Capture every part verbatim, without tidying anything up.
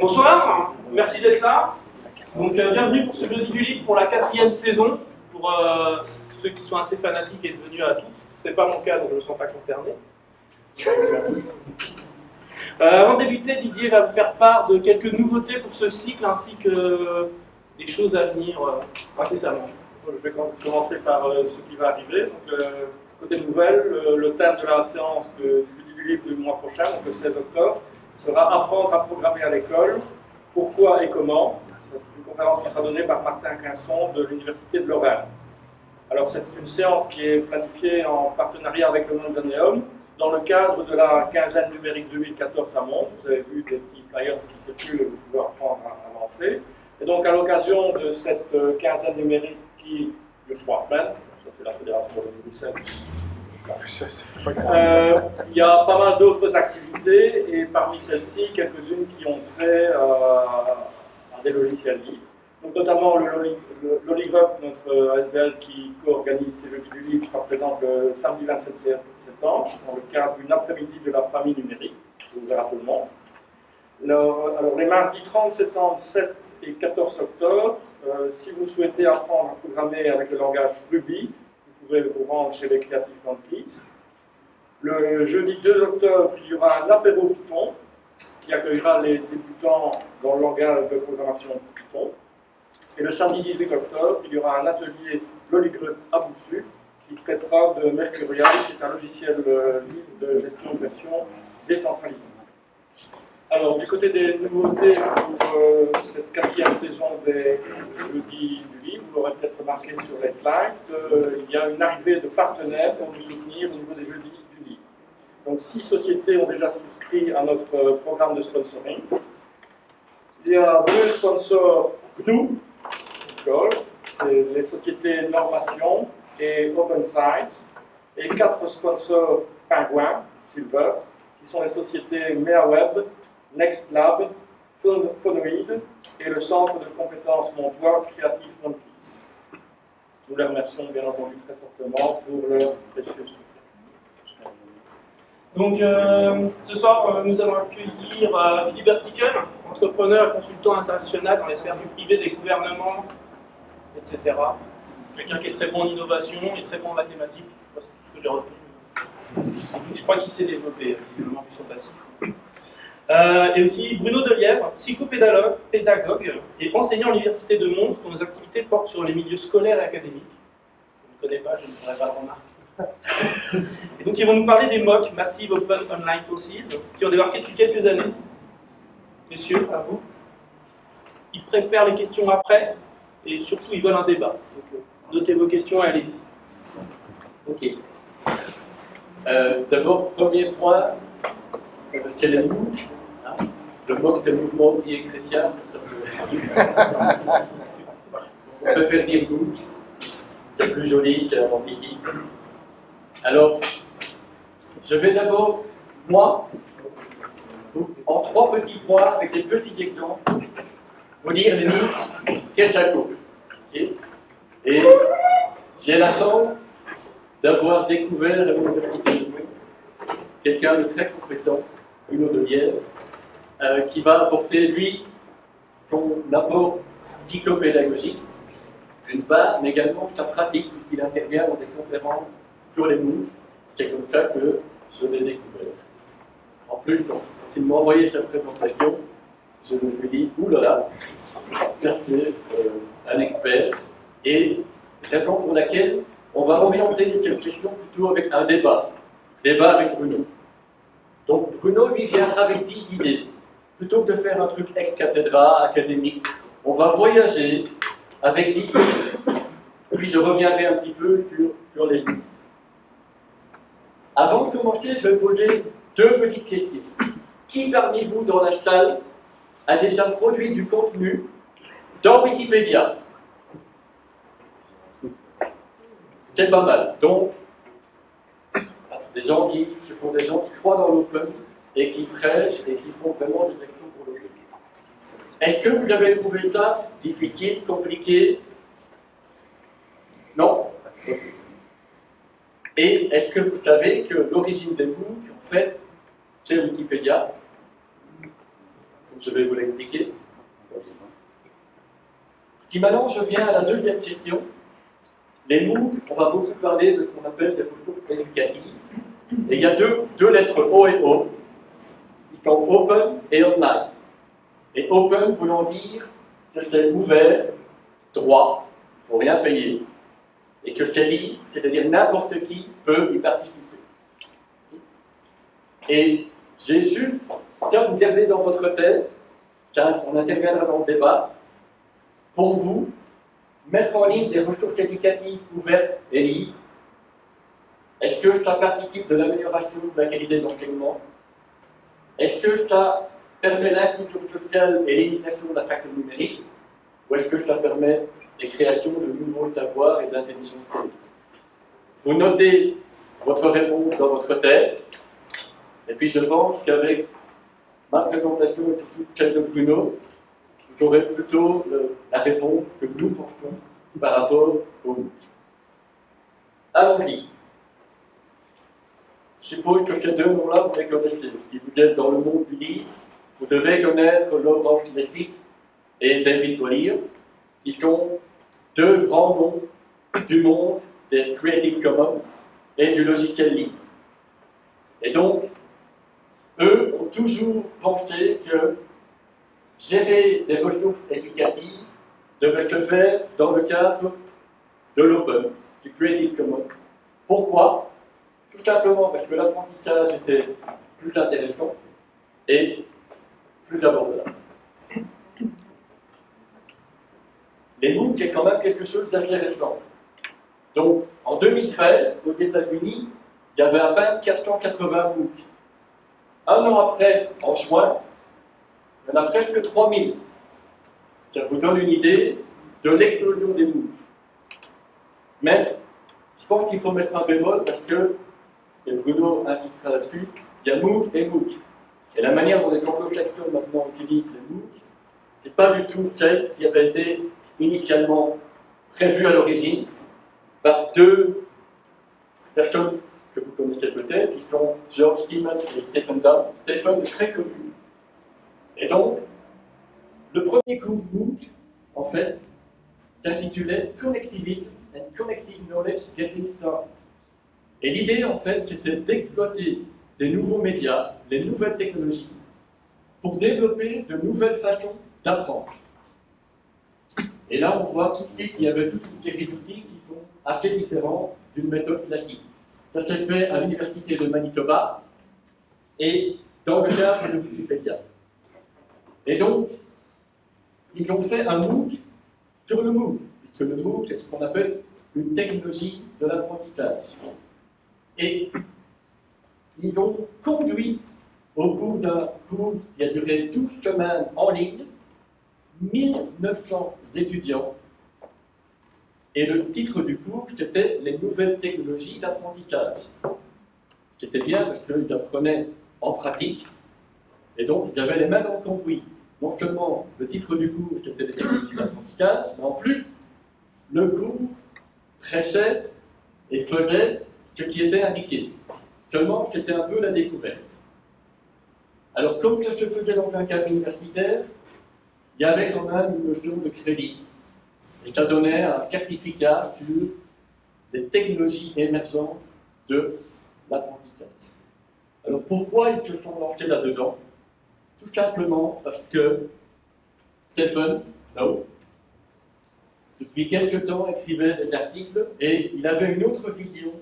Bonsoir, merci d'être là. Donc, euh, bienvenue pour ce jeudi du livre pour la quatrième saison. Pour euh, ceux qui sont assez fanatiques et devenus à tous, c'est pas mon cas donc je ne me sens pas concerné. Euh, avant de débuter, Didier va vous faire part de quelques nouveautés pour ce cycle ainsi que euh, des choses à venir euh, incessamment. Donc, je vais commencer par euh, ce qui va arriver. Donc, euh, côté nouvelle, euh, le thème de la séance de, du jeudi du livre du mois prochain, donc le seize octobre, sera apprendre à programmer à l'école, pourquoi et comment. C'est une conférence qui sera donnée par Martin Quinson de l'Université de Laurent. Alors, c'est une séance qui est planifiée en partenariat avec le Mundaneum dans le cadre de la quinzaine numérique deux mille quatorze à Mons. Vous avez vu des petits flyers qui circulent et vous pouvez apprendre à avancer. Et donc, à l'occasion de cette quinzaine numérique qui dure trois semaines, ça c'est la Fédération de deux mille sept. Euh, il y a pas mal d'autres activités et parmi celles-ci, quelques-unes qui ont trait euh, à des logiciels libres. Donc, notamment le LoLiGrUB, notre A S B L qui co-organise ces Jeudis du Livre, sera présent le samedi vingt-sept septembre dans le cadre d'une après-midi de la famille numérique, ouvert à tout le monde. Alors, alors les mardis trente septembre, sept et quatorze octobre, euh, si vous souhaitez apprendre à programmer avec le langage Ruby, vous rendre chez les Creative Commons. Le jeudi deux octobre, il y aura un apéro Python qui accueillera les débutants dans le langage de programmation Python. Et le samedi dix-huit octobre, il y aura un atelier LoLiGrUB à Boutsu qui traitera de Mercurial, qui est un logiciel libre de gestion de version décentralisée. Alors, du côté des nouveautés pour euh, cette quatrième saison des Jeudis du Livre, vous l'aurez peut-être remarqué sur les slides, euh, il y a une arrivée de partenaires pour nous soutenir au niveau des Jeudis du Livre. Donc, six sociétés ont déjà souscrit à notre euh, programme de sponsoring. Il y a deux sponsors G N U, c'est les sociétés Normation et OpenSight, et quatre sponsors Pingouin, Silver, qui sont les sociétés MeaWeb, Next Lab Phonoid et le Centre de Compétences Montoir Créatif. Nous les remercions bien entendu très fortement pour leur précieux soutien. Donc euh, ce soir euh, nous allons accueillir euh, Philippe Verstichel, entrepreneur et consultant international dans les sphères du privé, des gouvernements, et cetera. Quelqu'un qui est très bon en innovation et très bon en mathématiques, c'est tout ce que j'ai retenu. Je crois qu'il s'est développé, évidemment, plus facile. Euh, et aussi Bruno Delièvre, psychopédagogue pédagogue et enseignant à l'Université de Mons, dont nos activités portent sur les milieux scolaires et académiques. Je ne connais pas, je ne ferai pas de remarque. Et donc ils vont nous parler des M O O C, Massive Open Online Courses, qui ont débarqué depuis quelques années. Messieurs, à vous. Ils préfèrent les questions après, et surtout ils veulent un débat. Donc notez vos questions et allez-y. Ok. Euh, D'abord, premier point, quel est le M O O C? Le M O O C, c'est le mouvement ouvrier chrétien. On peut faire dire M O O C, c'est plus joli que la Wikipédia. Alors, je vais d'abord, moi, en trois petits points, avec des petits exemples, vous dire les M O O C, qu'est un M O O C. Okay. Et j'ai la chance d'avoir découvert la Wikipédia de M O O C, quelqu'un de très compétent, Bruno Delièvre, Euh, qui va apporter, lui, son apport psychopédagogique, d'une part, mais également sa pratique, puisqu'il intervient dans des conférences sur les M O O C. C'est comme ça que je l'ai découvert. En plus, quand il m'a envoyé cette présentation, je me suis dit, oulala, c'est euh, un expert, et raison pour laquelle on va orienter cette question plutôt avec un débat, débat avec Bruno. Donc Bruno, lui, vient avec dix idées. Plutôt que de faire un truc ex cathedra, académique, on va voyager avec des livres. Puis je reviendrai un petit peu sur, sur les livres. Avant de commencer, je vais poser deux petites questions. Qui parmi vous dans la salle a déjà produit du contenu dans Wikipédia? C'est pas mal. Donc, des gens qui, qui font des gens qui croient dans l'open, et qui prêchent et qui font vraiment des actions pour le public. Est-ce que vous avez trouvé ça difficile, compliqué? Non? Et est-ce que vous savez que l'origine des M O O C, en fait, c'est Wikipédia? Je vais vous l'expliquer. Puis maintenant, je viens à la deuxième question. Les MOOC, on va beaucoup parler de ce qu'on appelle des ressources éducatives. Et il y a deux, deux lettres O et O, qui sont open et online. Et open voulant dire que c'est ouvert, droit, il ne faut rien payer. Et que c'est libre, c'est-à-dire n'importe qui peut y participer. Et j'ai su, ça vous gardez dans votre tête, car on interviendra dans le débat, pour vous, mettre en ligne des ressources éducatives ouvertes et libres, est-ce que ça participe de l'amélioration de la qualité d'enseignement? Est-ce que ça permet l'inclusion sociale et l'élimination de la fracture numérique? Ou est-ce que ça permet des créations de nouveaux savoirs et d'intelligence collective? Vous notez votre réponse dans votre tête, et puis je pense qu'avec ma présentation et surtout celle de Bruno, vous aurez plutôt le, la réponse que nous pensons par rapport au MOOC. Allons-y. Je suppose que ces deux noms-là, vous les connaissez. Si vous êtes dans le monde du livre, vous devez connaître Laurent Smith et David Goliath, qui sont deux grands noms du monde des Creative Commons et du logiciel libre. Et donc, eux ont toujours pensé que gérer des ressources éducatives devait se faire dans le cadre de l'open, du Creative Commons. Pourquoi? Tout simplement parce que l'apprentissage était plus intéressant et plus abordable. Les MOOC, c'est quand même quelque chose d'intéressant. Donc, en deux mille treize, aux États-Unis, il y avait à peine quatre cent quatre-vingts MOOC. Un an après, en juin, il y en a presque trois mille. Ça vous donne une idée de l'explosion des MOOC. Mais, je pense qu'il faut mettre un bémol parce que, et Bruno insistera là-dessus, il y a MOOC et MOOC. Et la manière dont les anglo-saxons maintenant utilisent les MOOC, c'est pas du tout celle qui avait été initialement prévue à l'origine par deux personnes que vous connaissez peut-être, qui sont George Siemens et Stephen Downes. Stephen est très connu. Et donc, le premier groupe MOOC, en fait, s'intitulait Connectivity and Connective Knowledge Getting Started. Et l'idée, en fait, c'était d'exploiter les nouveaux médias, les nouvelles technologies, pour développer de nouvelles façons d'apprendre. Et là, on voit tout de suite qu'il y avait toute une série d'outils qui sont assez différents d'une méthode classique. Ça s'est fait à l'université de Manitoba et dans le cadre de Wikipédia. Et donc, ils ont fait un MOOC sur le MOOC, puisque le MOOC, c'est ce qu'on appelle une technologie de l'apprentissage. Et ils ont conduit, au cours d'un cours qui a duré douze semaines en ligne, mille neuf cents étudiants. Et le titre du cours, c'était « Les nouvelles technologies d'apprentissage ». C'était bien parce qu'ils apprenaient en pratique, et donc ils avaient les mains dans le cambouis. Non seulement le titre du cours, c'était « Les technologies d'apprentissage », mais en plus, le cours pressait et faisait ce qui était indiqué. Seulement, c'était un peu la découverte. Alors, comme ça se faisait dans un cadre universitaire, il y avait quand même une notion de crédit. Et ça donnait un certificat sur les technologies émergentes de l'apprentissage. Alors, pourquoi ils se sont lancés là-dedans? Tout simplement parce que Stephen Downes, depuis quelque temps, écrivait des articles et il avait une autre vision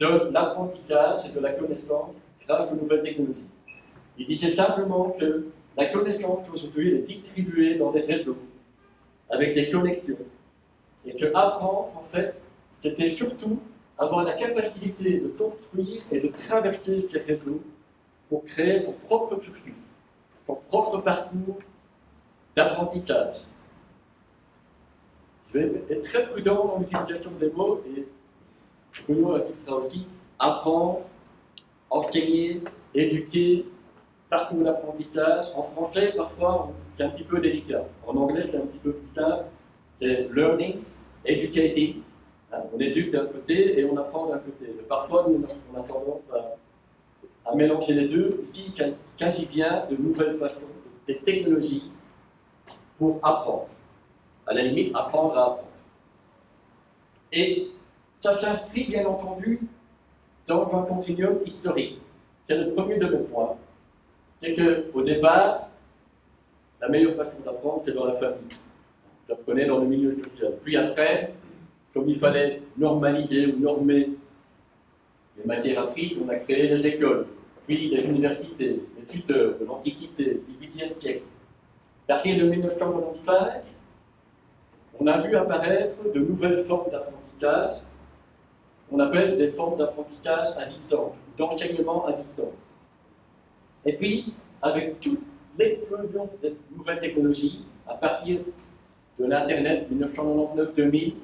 de l'apprentissage et de la connaissance grâce aux nouvelles technologies. Il disait simplement que la connaissance aujourd'hui est distribuée dans des réseaux, avec des connexions, et que apprendre, en fait, c'était surtout avoir la capacité de construire et de traverser ces réseaux pour créer son propre cursus, son propre parcours d'apprentissage. Je vais être très prudent dans l'utilisation des mots et Bruno a dit apprendre, enseigner, éduquer, parcours d'apprentissage. En français, parfois, c'est un petit peu délicat. En anglais, c'est un petit peu plus simple. C'est learning, educating. On éduque d'un côté et on apprend d'un côté. Mais parfois, nous, on a tendance à, à mélanger les deux. Ici, quasi bien de nouvelles façons des technologies pour apprendre, à la limite apprendre à apprendre. Et ça s'inscrit bien entendu dans un continuum historique. C'est le premier de mes points. C'est qu'au départ, la meilleure façon d'apprendre, c'est dans la famille. J'apprenais dans le milieu social. Puis après, comme il fallait normaliser ou normer les matières apprises, on a créé les écoles, puis les universités, les tuteurs de l'Antiquité, du dix-huitième siècle. À partir de mille neuf cent quatre-vingt-quinze, on a vu apparaître de nouvelles formes d'apprentissage, on appelle des formes d'apprentissage à distance, d'enseignement à distance. Et puis, avec toute l'explosion des nouvelles technologies, à partir de l'Internet mille neuf cent quatre-vingt-dix-neuf deux mille,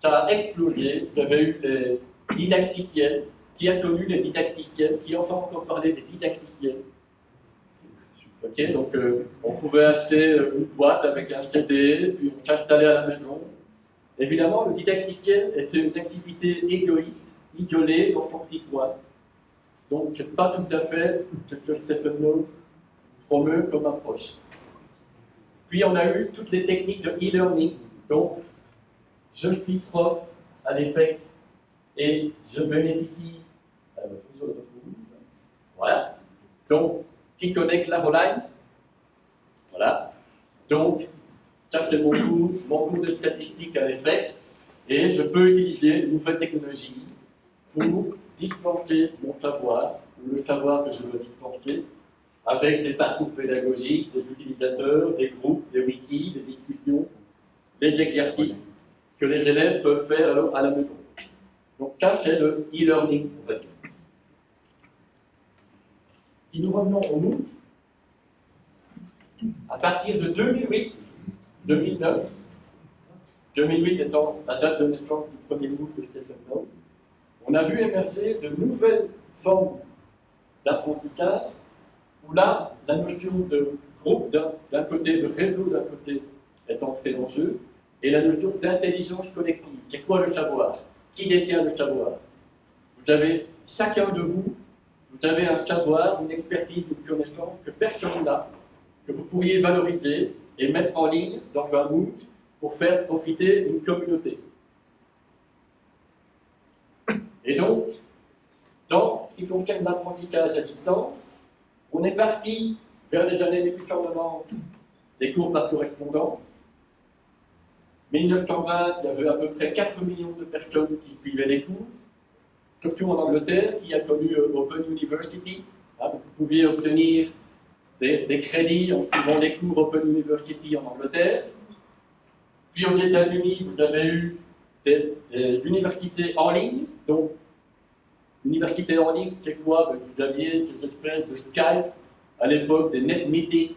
ça a explosé. Vous avez eu les didacticiels, qui a connu les didacticiels, qui entend encore parler des didacticiels. Okay, donc euh, on pouvait acheter une boîte avec un C D, puis on s'installait à la maison. Évidemment, le didacticiel était une activité égoïste, isolée dans son petit coin. Donc, pas tout à fait ce que Stephen Downes promeut comme approche. Puis on a eu toutes les techniques de e-learning. Donc, je suis prof à l'effet et je bénéficie. Euh, voilà. Donc, qui connaît Claroline? Voilà. Donc, ça c'est mon cours, mon cours de statistique à l'effet, et je peux utiliser une nouvelle technologie pour dispenser mon savoir, le savoir que je veux dispenser, avec des parcours pédagogiques, des utilisateurs, des groupes, des wikis, des discussions, des exercices que les élèves peuvent faire à la maison. Donc ça c'est le e-learning, en fait. Si nous revenons au MOOC, à partir de deux mille huit deux mille neuf, deux mille huit étant la date de naissance du premier MOOC de Stephen Downes, on a vu émerger de nouvelles formes d'apprentissage où là, la notion de groupe d'un côté, de réseau d'un côté est entrée en jeu, et la notion d'intelligence collective. C'est quoi le savoir? Qui détient le savoir? Vous avez chacun de vous. Vous avez un savoir, une expertise, une connaissance que personne n'a, que vous pourriez valoriser et mettre en ligne dans un MOOC pour faire profiter une communauté. Et donc, dans ce qui concerne l'apprentissage à distance, on est parti vers les années mille neuf cent quatre-vingt-dix des cours par correspondance. mille neuf cent vingt, il y avait à peu près quatre millions de personnes qui suivaient les cours. Surtout en Angleterre, qui a connu euh, Open University. Hein, vous pouviez obtenir des, des crédits en suivant les cours Open University en Angleterre. Puis aux États-Unis, vous avez eu des, des universités en ligne. Donc, université en ligne, c'est quoi? Ben, vous aviez cette espèce de Skype à l'époque des net meetings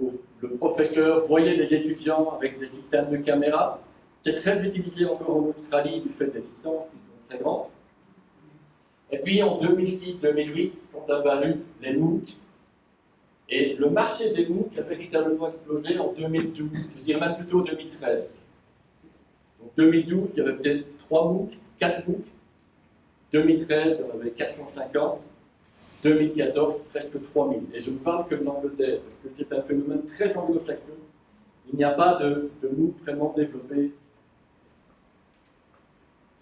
où le professeur voyait les étudiants avec des systèmes de caméra. C'est très utilisé encore en Australie du fait des distances qui sont très grandes. Et puis en deux mille six deux mille huit, quand a apparu les MOOC, et le marché des MOOC a véritablement explosé en deux mille douze, je dirais même plutôt deux mille treize. Donc deux mille douze, il y avait peut-être trois MOOC, quatre MOOC. deux mille treize, il y en avait quatre cent cinquante. deux mille quatorze, presque trois mille. Et je ne parle que de l'Angleterre, parce que c'est un phénomène très anglo-saxon. Il n'y a pas de, de MOOC vraiment développé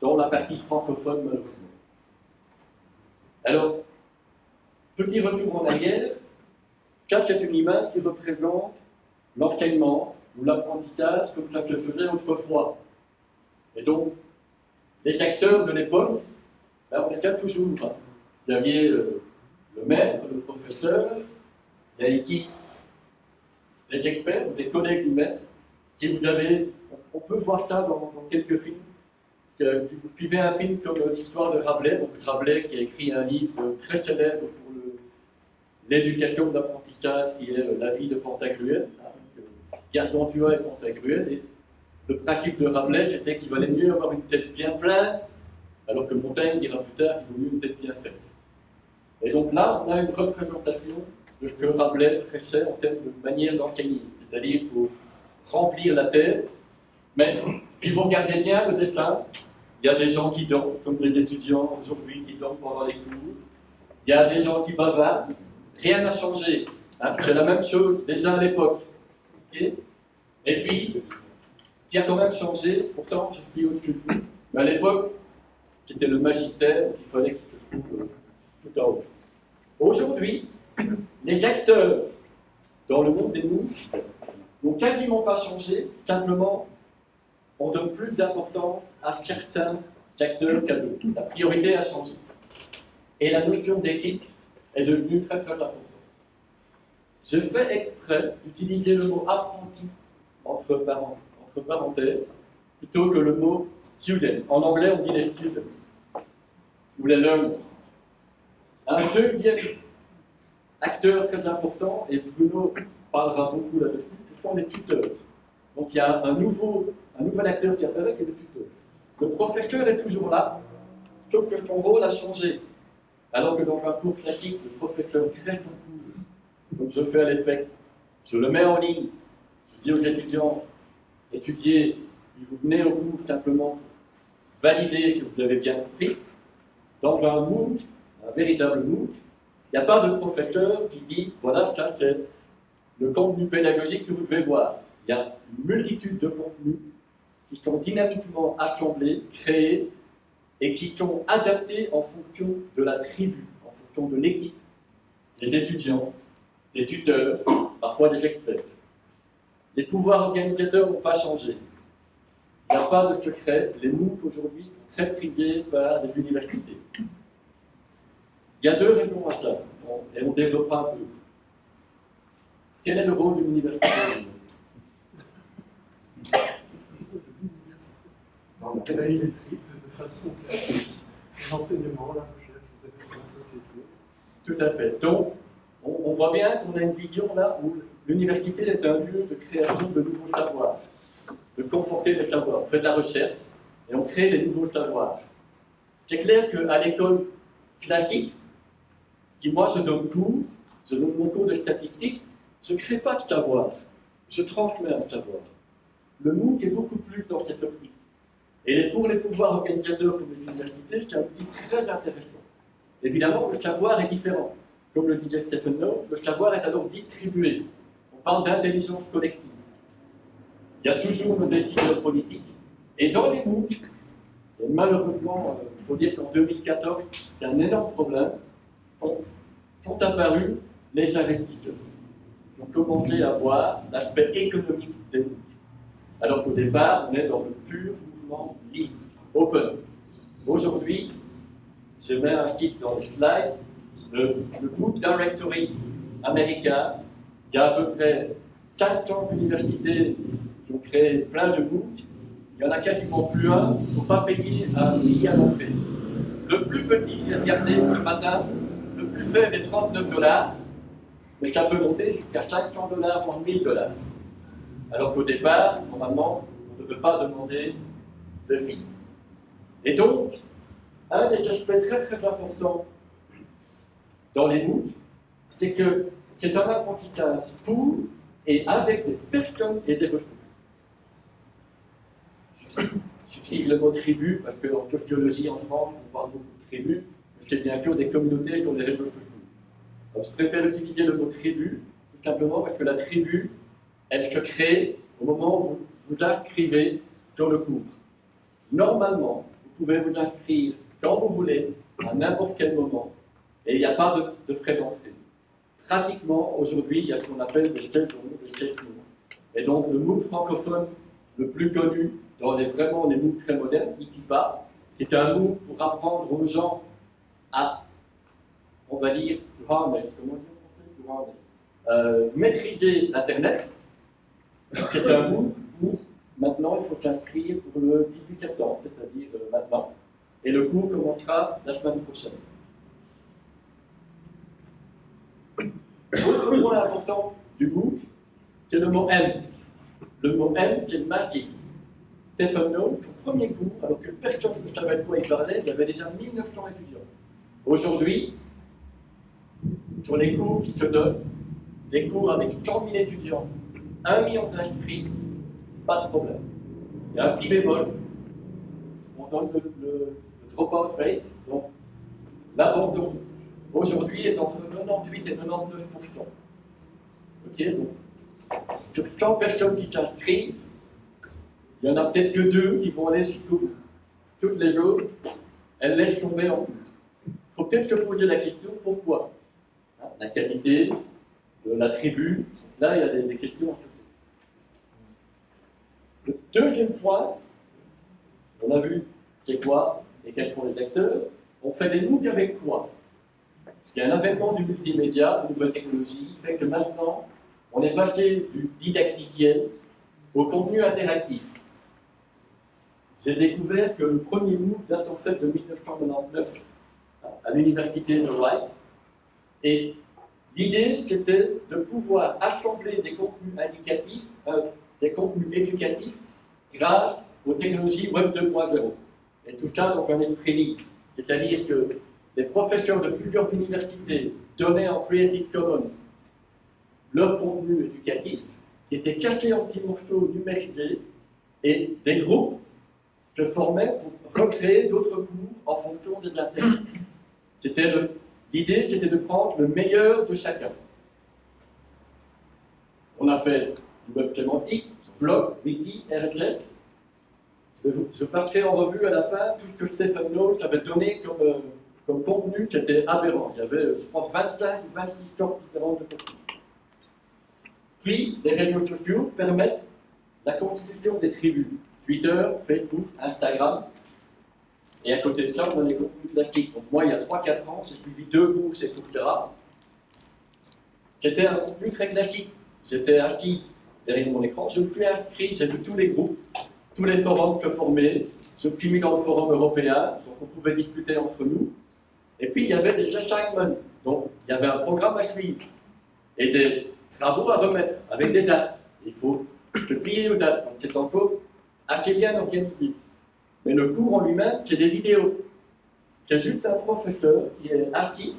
dans la partie francophone, malheureusement. Alors, petit retour en arrière, car c'est une image qui représente l'enseignement ou l'apprentissage comme ça se faisait autrefois. Et donc, les acteurs de l'époque, ben, on était toujours. Hein. Vous aviez euh, le maître, le professeur, il y avait qui? Les experts, des collègues du maître. Si vous avez, on peut voir ça dans, dans quelques films. Vous suivez un film comme l'histoire de Rabelais, donc Rabelais qui a écrit un livre très célèbre pour l'éducation de l'apprentissage qui est La vie de Pantagruel, Gargantua et Pantagruel. Et le principe de Rabelais c'était qu'il valait mieux avoir une tête bien pleine, alors que Montaigne dira plus tard qu'il vaut mieux une tête bien faite. Et donc là, on a une représentation de ce que Rabelais pressait en termes de manière d'enseigner, c'est-à-dire qu'il faut remplir la tête, mais si vous regardez bien le destin, il y a des gens qui dorment, comme les étudiants aujourd'hui qui dorment pendant les cours. Il y a des gens qui bavardent. Rien n'a changé. hein, c'est la même chose déjà à l'époque. Okay, et puis, qui a quand même changé, pourtant je suis au-dessus de vous, mais à l'époque, c'était le magistère qu'il fallait que je trouve tout en haut. Aujourd'hui, les acteurs dans le monde des MOOC n'ont quasiment pas changé, simplement on donne plus d'importance à certains acteurs qu'à d'autres. La priorité a changé. Et la notion d'équipe est devenue très très importante. Je fais exprès d'utiliser le mot apprenti entre, parent, entre parenthèses plutôt que le mot student. En anglais, on dit les students ou les learners. Un deuxième acteur très important, et Bruno parlera beaucoup là-dessus, ce sont les tuteurs. Donc il y a un, nouveau, un nouvel acteur qui apparaît qui est le tuteur. Le professeur est toujours là, sauf que son rôle a changé. Alors que dans un cours classique, le professeur crée son cours. Donc je fais à l'effet, je le mets en ligne, je dis aux étudiants, étudiez, vous venez au cours simplement valider que vous avez bien compris. Dans un MOOC, un véritable MOOC, il n'y a pas de professeur qui dit, voilà, ça c'est le contenu pédagogique que vous devez voir. Il y a une multitude de contenus qui sont dynamiquement assemblés, créés, et qui sont adaptés en fonction de la tribu, en fonction de l'équipe, les étudiants, les tuteurs, parfois des experts. Les pouvoirs organisateurs n'ont pas changé. Il n'y a pas de secret, les MOOC aujourd'hui sont très privés par les universités. Il y a deux raisons à ça, et on développera un peu. Quel est le rôle de l'université? Dans le travail des tripes, de façon classique, l'enseignement, la recherche, les applications, la société. Tout à fait. Donc, on, on voit bien qu'on a une vision là où l'université est un lieu de création de nouveaux savoirs, de conforter les savoirs. On fait de la recherche et on crée des nouveaux savoirs. C'est clair qu'à l'école classique, qui moi je donne cours, je donne mon cours de statistique, je ne crée pas de savoir, je transmets un savoir. Le MOOC est beaucoup plus dans cette optique. Et pour les pouvoirs organisateurs comme les universités, c'est un outil très intéressant. Évidemment, le savoir est différent. Comme le disait Stephen Downes, le savoir est alors distribué. On parle d'intelligence collective. Il y a toujours le décideur politique. Et dans les MOOC, et malheureusement, il faut dire qu'en deux mille quatorze, c'est un énorme problème, sont apparus les investisseurs. Ils ont commencé à voir l'aspect économique des MOOC. Alors qu'au départ, on est dans le pur mouvement libre, open. Aujourd'hui, je mets un titre dans les slides, le, le MOOC Directory américain. Il y a à peu près quatre cents universités qui ont créé plein de MOOC. Il n'y en a quasiment plus un, il ne faut pas payer un prix à l'entrée. Le plus petit, c'est regardé le matin, le plus faible est trente-neuf dollars, mais ça peut monter jusqu'à cinq cents dollars, voire mille dollars. Alors qu'au départ, normalement, on ne peut pas demander de fee. Et donc, un des aspects très très importants dans les MOOC, c'est que c'est un apprentissage pour et avec des personnes et des ressources. J'utilise le mot tribu parce qu'en sociologie en France, on parle beaucoup de tribu, mais c'est bien sûr des communautés sur les réseaux sociaux. Donc je préfère utiliser le mot tribu, tout simplement parce que la tribu, elle se crée au moment où vous vous inscrivez sur le cours. Normalement, vous pouvez vous inscrire quand vous voulez, à n'importe quel moment, et il n'y a pas de, de frais d'entrée. Pratiquement, aujourd'hui, il y a ce qu'on appelle des sessions, des sessions. Et donc, le MOOC francophone le plus connu, dans les, vraiment les MOOC très modernes, I T I P A, qui est un MOOC pour apprendre aux gens à, on va dire, comment dire, comment dire, euh, maîtriser Internet. C'est un MOOC où maintenant il faut s'inscrire pour le dix-huit septembre, c'est-à-dire euh, maintenant. Et le cours commencera la semaine prochaine. Autre point important du MOOC, c'est le mot M. Le mot M, c'est massif. Stephen Downes, son premier cours, alors que personne ne savait de quoi il parlait, il y avait déjà mille neuf cents étudiants. Aujourd'hui, sur les cours qui se donnent, des cours avec cent mille étudiants, un million d'inscrits, pas de problème. Il y a un petit bémol, on donne le, le, le drop-out rate, donc l'abandon, aujourd'hui est entre quatre-vingt-dix-huit et quatre-vingt-dix-neuf pour cent. zéro. Sur cent personnes qui s'inscrivent, il y en a peut-être que deux qui vont aller sur Google. Toutes les autres, elles laissent tomber en plus. Il faut peut-être se poser la question pourquoi. La qualité, la tribu, là il y a des questions. Le deuxième point, on a vu c'est quoi et quels sont les acteurs. On fait des MOOC avec quoi? Il y a un avènement du multimédia, de nouvelles technologies, qui fait que maintenant, on est passé du didacticiel au contenu interactif. J'ai découvert que le premier MOOC date en fait de mille neuf cent quatre-vingt-dix-neuf à l'université de Hawaï. Et l'idée, c'était de pouvoir assembler des contenus indicatifs, euh, des contenus éducatifs grâce aux technologies Web deux point zéro. Et tout ça dans un esprit libre. C'est-à-dire que les professeurs de plusieurs universités donnaient en Creative Commons leur contenu éducatif, qui était caché en petits morceaux numérisés, et des groupes se formaient pour recréer d'autres cours en fonction des intérêts. L'idée, c'était de prendre le meilleur de chacun. On a fait du web sémantique, blog, wiki, R G S. Je, je passerai en revue à la fin tout ce que Stephen Downes avait donné comme, euh, comme contenu, c'était aberrant. Il y avait, je crois, vingt-cinq ou vingt-six sortes différentes de contenu. Puis, les réseaux sociaux permettent la constitution des tribus. Twitter, Facebook, Instagram. Et à côté de ça, on a les contenus classiques. Donc moi, il y a trois quatre ans, j'ai publié deux bourses, et cetera. C'était un contenu très classique. C'était assis derrière mon écran. Je me suis inscrit, j'ai vu tous les groupes, tous les forums que formaient. Je me suis mis dans le forum européen, donc on pouvait discuter entre nous. Et puis, il y avait des assignments. Donc, il y avait un programme à suivre et des travaux à remettre avec des dates. Il faut se plier aux dates. Donc, c'est encore assez bien organisé. Mais le cours en lui-même, c'est des vidéos. C'est juste un professeur qui est actif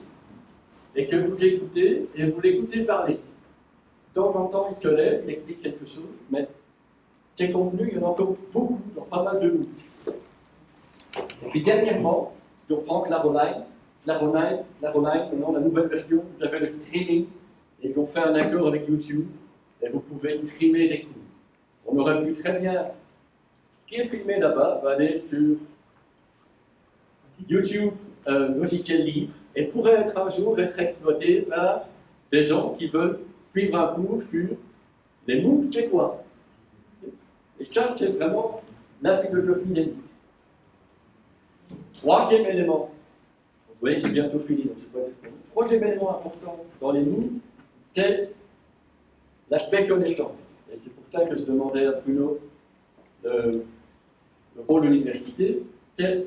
et que vous l'écoutez et vous l'écoutez parler. De temps en temps, il se lève, il explique quelque chose, mais ces contenus, il y en a encore beaucoup, dans pas mal de nous. Et puis dernièrement, je reprends Claroline, Claroline, Claroline, maintenant la nouvelle version, vous avez le streaming, et ils ont fait un accord avec YouTube, et vous pouvez streamer des cours. On aurait pu très bien. Qui est filmé là-bas va aller sur YouTube, euh, logiciel libre, et pourrait être un jour être exploité par des gens qui veulent suivre un cours sur les MOOC, c'est quoi? Et ça, c'est vraiment la philosophie des MOOC. Troisième élément, vous voyez, c'est bientôt fini, donc c'est pas difficile. Troisième élément important dans les MOOC, c'est l'aspect connaissance. Et c'est pour ça que je demandais à Bruno. Le, le rôle de l'université, c'est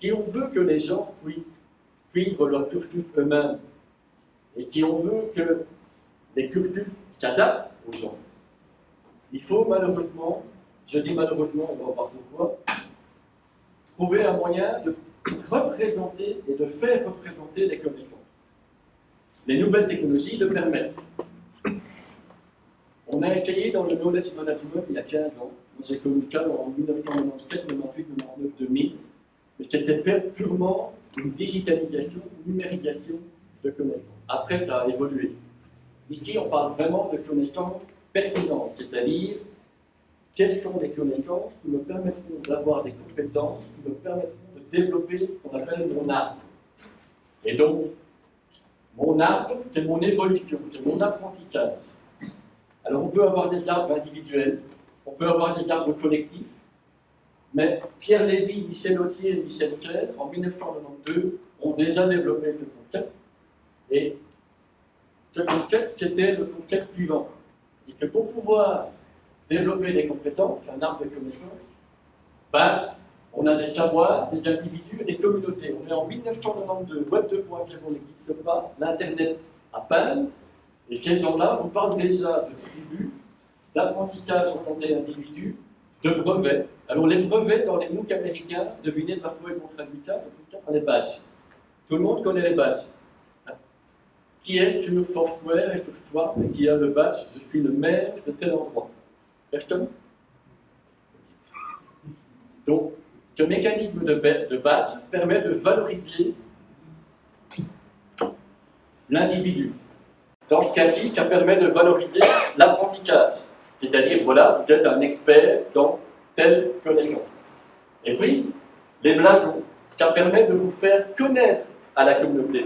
si on veut que les gens puissent suivre leur cursus eux-mêmes et si on veut que les cursus s'adaptent aux gens, il faut malheureusement, je dis malheureusement, on va voir pourquoi, trouver un moyen de représenter et de faire représenter les connaissances. Les nouvelles technologies le permettent. On a essayé dans le knowledge management il y a quinze ans. J'ai connu ça en mille neuf cent quatre-vingt-dix-sept, quatre-vingt-dix-huit, quatre-vingt-dix-neuf, deux mille. C'était purement une digitalisation, une numérisation de connaissances. Après, ça a évolué. Ici, on parle vraiment de connaissances pertinentes, c'est-à-dire quelles sont les connaissances qui me permettront d'avoir des compétences, qui me permettront de développer ce qu'on appelle mon arbre. Et donc, mon arbre, c'est mon évolution, c'est mon apprentissage. Alors, on peut avoir des arbres individuels, on peut avoir des arbres collectifs, mais Pierre Lévy, Michel Autier et Michel Claire, en mille neuf cent quatre-vingt-douze, ont déjà développé ce concept. Et ce concept, c'était le concept suivant. Et que pour pouvoir développer des compétences, un arbre de connaissances, ben, on a des savoirs, des individus et des communautés. On est en mille neuf cent quatre-vingt-douze, Web deux point zéro n'existe pas, l'Internet à peine. Et ces gens-là vous parlent déjà de tribus, d'apprentissage orienté individu, de brevets. Alors les brevets dans les MOOC américains, devinez par quoi ils vont traduire ça, par les bases. Tout le monde connaît les bases. Qui est sur Foursquare et sur Swap et qui a le badge « Je suis le maire de tel endroit ». Personne. Donc, ce mécanisme de badge permet de valoriser l'individu. dans ce cas-ci, ça permet de valoriser l'apprentissage. C'est-à-dire, voilà, vous êtes un expert dans telle connaissance. Et puis, les blasons, ça permet de vous faire connaître à la communauté.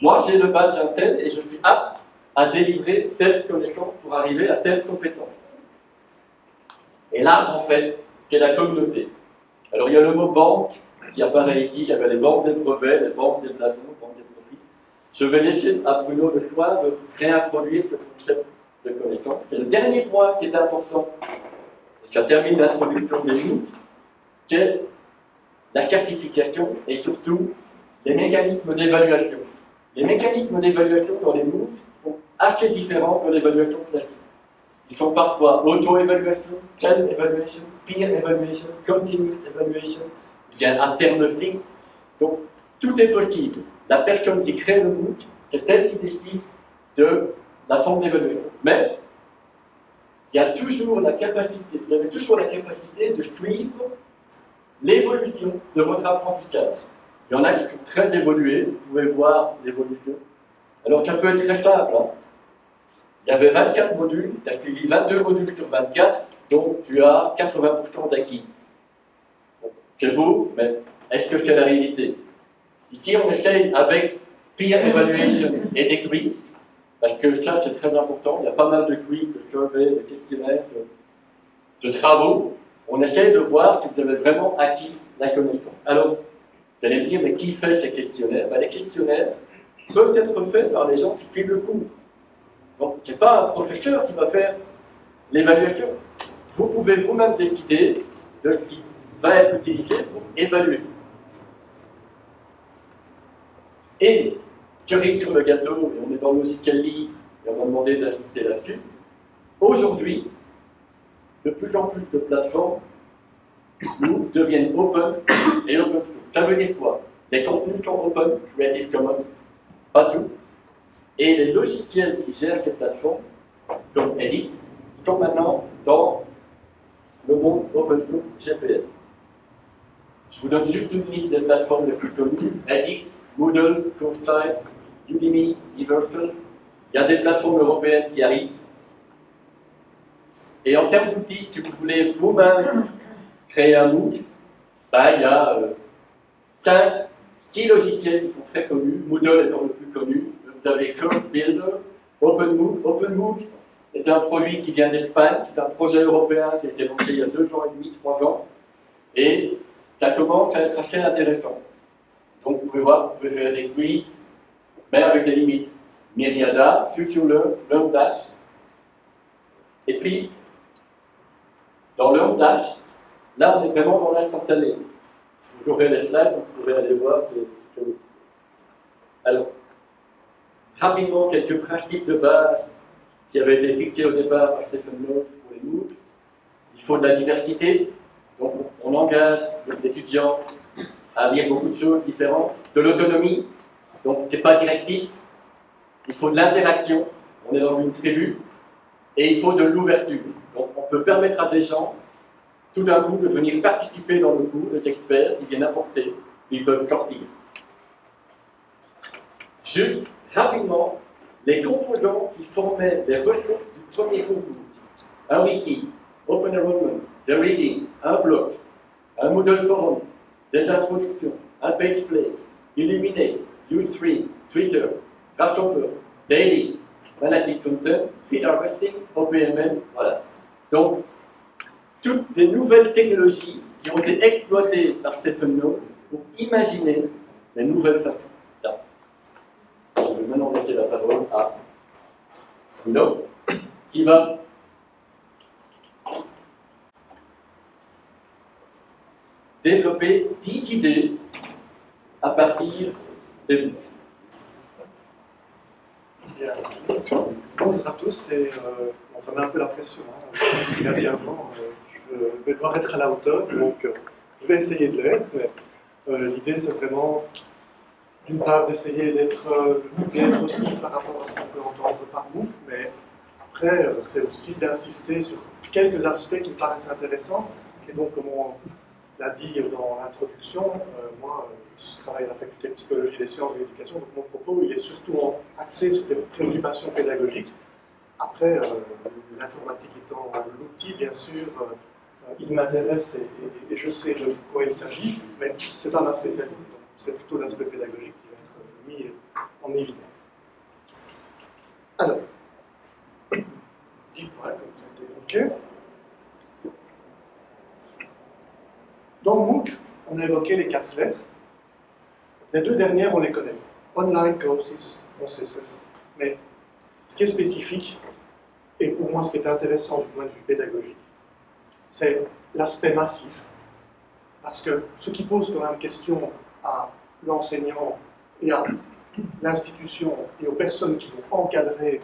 Moi, j'ai le badge un tel et je suis apte à délivrer telle connaissance pour arriver à telle compétence. Et là, en fait, c'est la communauté. Alors, il y a le mot banque qui apparaît ici, il y avait les banques des brevets, les banques des blasons, les banques des profits. Je vais laisser à Bruno le choix de réintroduire ce concept de connaissance. C'est le dernier point qui est important. Ça termine l'introduction des MOOC, c'est la certification et surtout les mécanismes d'évaluation. Les mécanismes d'évaluation dans les MOOC sont assez différents de l'évaluation classique. Ils sont parfois auto-évaluation, self-évaluation, peer-évaluation, continuous évaluation, il y a un terme fixe. Donc, tout est possible. La personne qui crée le MOOC, c'est elle qui décide de la forme d'évaluation. Mais, il y a toujours la capacité, vous avez toujours la capacité de suivre l'évolution de votre apprentissage. Il y en a qui sont très évolués, vous pouvez voir l'évolution. Alors, ça peut être très simple, hein. Il y avait vingt-quatre modules, tu as suivi vingt-deux modules sur vingt-quatre, donc tu as quatre-vingts pour cent d'acquis. C'est beau, mais est-ce que c'est la réalité? Ici, on essaye avec Peer Evaluation et des quiz, parce que ça, c'est très important. Il y a pas mal de quiz, de surveys, de questionnaires, de, de travaux. On essaye de voir si vous avez vraiment acquis la connaissance. Alors, vous allez me dire, mais qui fait ces questionnaires? Ben, les questionnaires peuvent être faits par les gens qui suivent le cours. Donc, ce n'est pas un professeur qui va faire l'évaluation. Vous pouvez vous-même décider de ce qui va être utilisé pour évaluer. Et, cerise sur le gâteau, et on est dans le Musicali, et on m'a demandé d'assister là-dessus. Aujourd'hui, de plus en plus de plateformes nous deviennent open et open source. Ça veut dire quoi? Les contenus sont open, Creative Commons, pas tout. Et les logiciels qui gèrent ces plateformes, comme Edit, sont maintenant dans le monde OpenBook G P L. Je vous donne juste une liste des plateformes les plus connues, Edit, Moodle, CourseTime, Udemy, Everson. Il y a des plateformes européennes qui arrivent. Et en termes d'outils, si vous voulez vous-même créer un MOOC, ben, il y a euh, cinq, six logiciels qui sont très connus, Moodle étant le plus connu. Vous avez Code Builder, OpenBook. OpenBook est un produit qui vient d'Espagne, c'est un projet européen qui a été lancé il y a deux ans et demi, trois ans, et ça commence à être assez intéressant. Donc vous pouvez voir, vous pouvez faire des quiz, mais avec des limites. Myriada, FutureLearn, Lundas. Et puis, dans Lundas, là on est vraiment dans l'instantané. Vous aurez les slides, vous pouvez aller voir. Les... Alors, rapidement, quelques principes de base qui avaient été fixés au départ par Stephen Downes pour les MOOC. Il faut de la diversité, donc on engage les étudiants à lire beaucoup de choses différentes. De l'autonomie, donc ce n'est pas directif. Il faut de l'interaction, on est dans une tribu. Et il faut de l'ouverture, donc on peut permettre à des gens, tout d'un coup, de venir participer dans le cours, des experts, qui viennent apporter, ils peuvent sortir. Juste, rapidement, les composants qui formaient les ressources du premier concours. Un wiki, open enrollment, des readings, un blog, un Moodle forum, des introductions, un pageplay, Illuminate, Ustream, Twitter, Grasshopper, Daily, Managing Content, Feed Harvesting, O P M N, voilà. Donc, toutes des nouvelles technologies qui ont été exploitées par Stephen Downes pour imaginer les nouvelles façons. Je vais maintenant laisser la parole à Bruno, qui va développer dix idées à partir des MOOC. Bonjour à tous, et, euh, on s'en met un peu la pression, hein, parce qu'il y avait avant, euh, je vais devoir être à la hauteur, donc euh, je vais essayer de l'être, mais euh, l'idée c'est vraiment... d'une part d'essayer d'être clair aussi par rapport à ce qu'on peut entendre par MOOC, mais après c'est aussi d'insister sur quelques aspects qui paraissent intéressants, et donc comme on, l'a dit dans l'introduction, euh, moi je travaille à la faculté de psychologie des sciences de l'éducation, donc mon propos il est surtout axé sur des préoccupations pédagogiques. Après, euh, l'informatique étant l'outil, bien sûr, euh, il m'intéresse et, et, et je sais de quoi il s'agit, mais ce n'est pas ma spécialité, donc c'est plutôt l'aspect pédagogique qui va être mis en évidence. Alors, dix points, comme ça a été évoqué. Dans MOOC, on a évoqué les quatre lettres. Les deux dernières, on les connaît. Online Courses, on sait ce que c'est. Mais ce qui est spécifique, et pour moi ce qui est intéressant du point de vue pédagogique, c'est l'aspect massif. Parce que ce qui pose quand même question à l'enseignant et à l'institution et aux personnes qui vont encadrer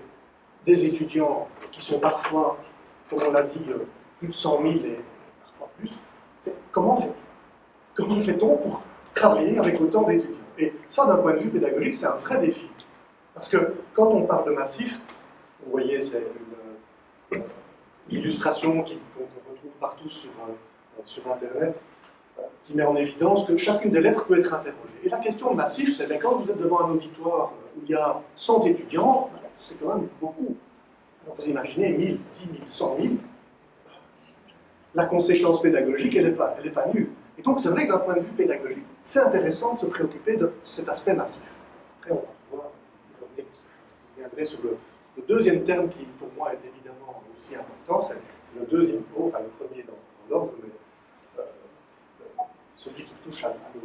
des étudiants qui sont parfois, comme on l'a dit, plus de cent mille et parfois plus, c'est comment fait-on Comment fait-on pour travailler avec autant d'étudiants? Et ça, d'un point de vue pédagogique, c'est un vrai défi. Parce que quand on parle de massif, vous voyez, c'est une, une illustration qu'on retrouve partout sur, sur Internet, qui met en évidence que chacune des lettres peut être interrogée. Et la question de massif, c'est quand vous êtes devant un auditoire où il y a cent étudiants, c'est quand même beaucoup. Alors vous imaginez mille, dix mille, cent mille, la conséquence pédagogique, elle n'est pas, elle n'est pas nulle. Et donc c'est vrai que d'un point de vue pédagogique, c'est intéressant de se préoccuper de cet aspect massif. Après, on va pouvoir revenir sur le, le deuxième terme qui, pour moi, est évidemment aussi important, c'est le deuxième, enfin le premier dans, dans l'ordre, mais euh, celui qui touche à l'autre.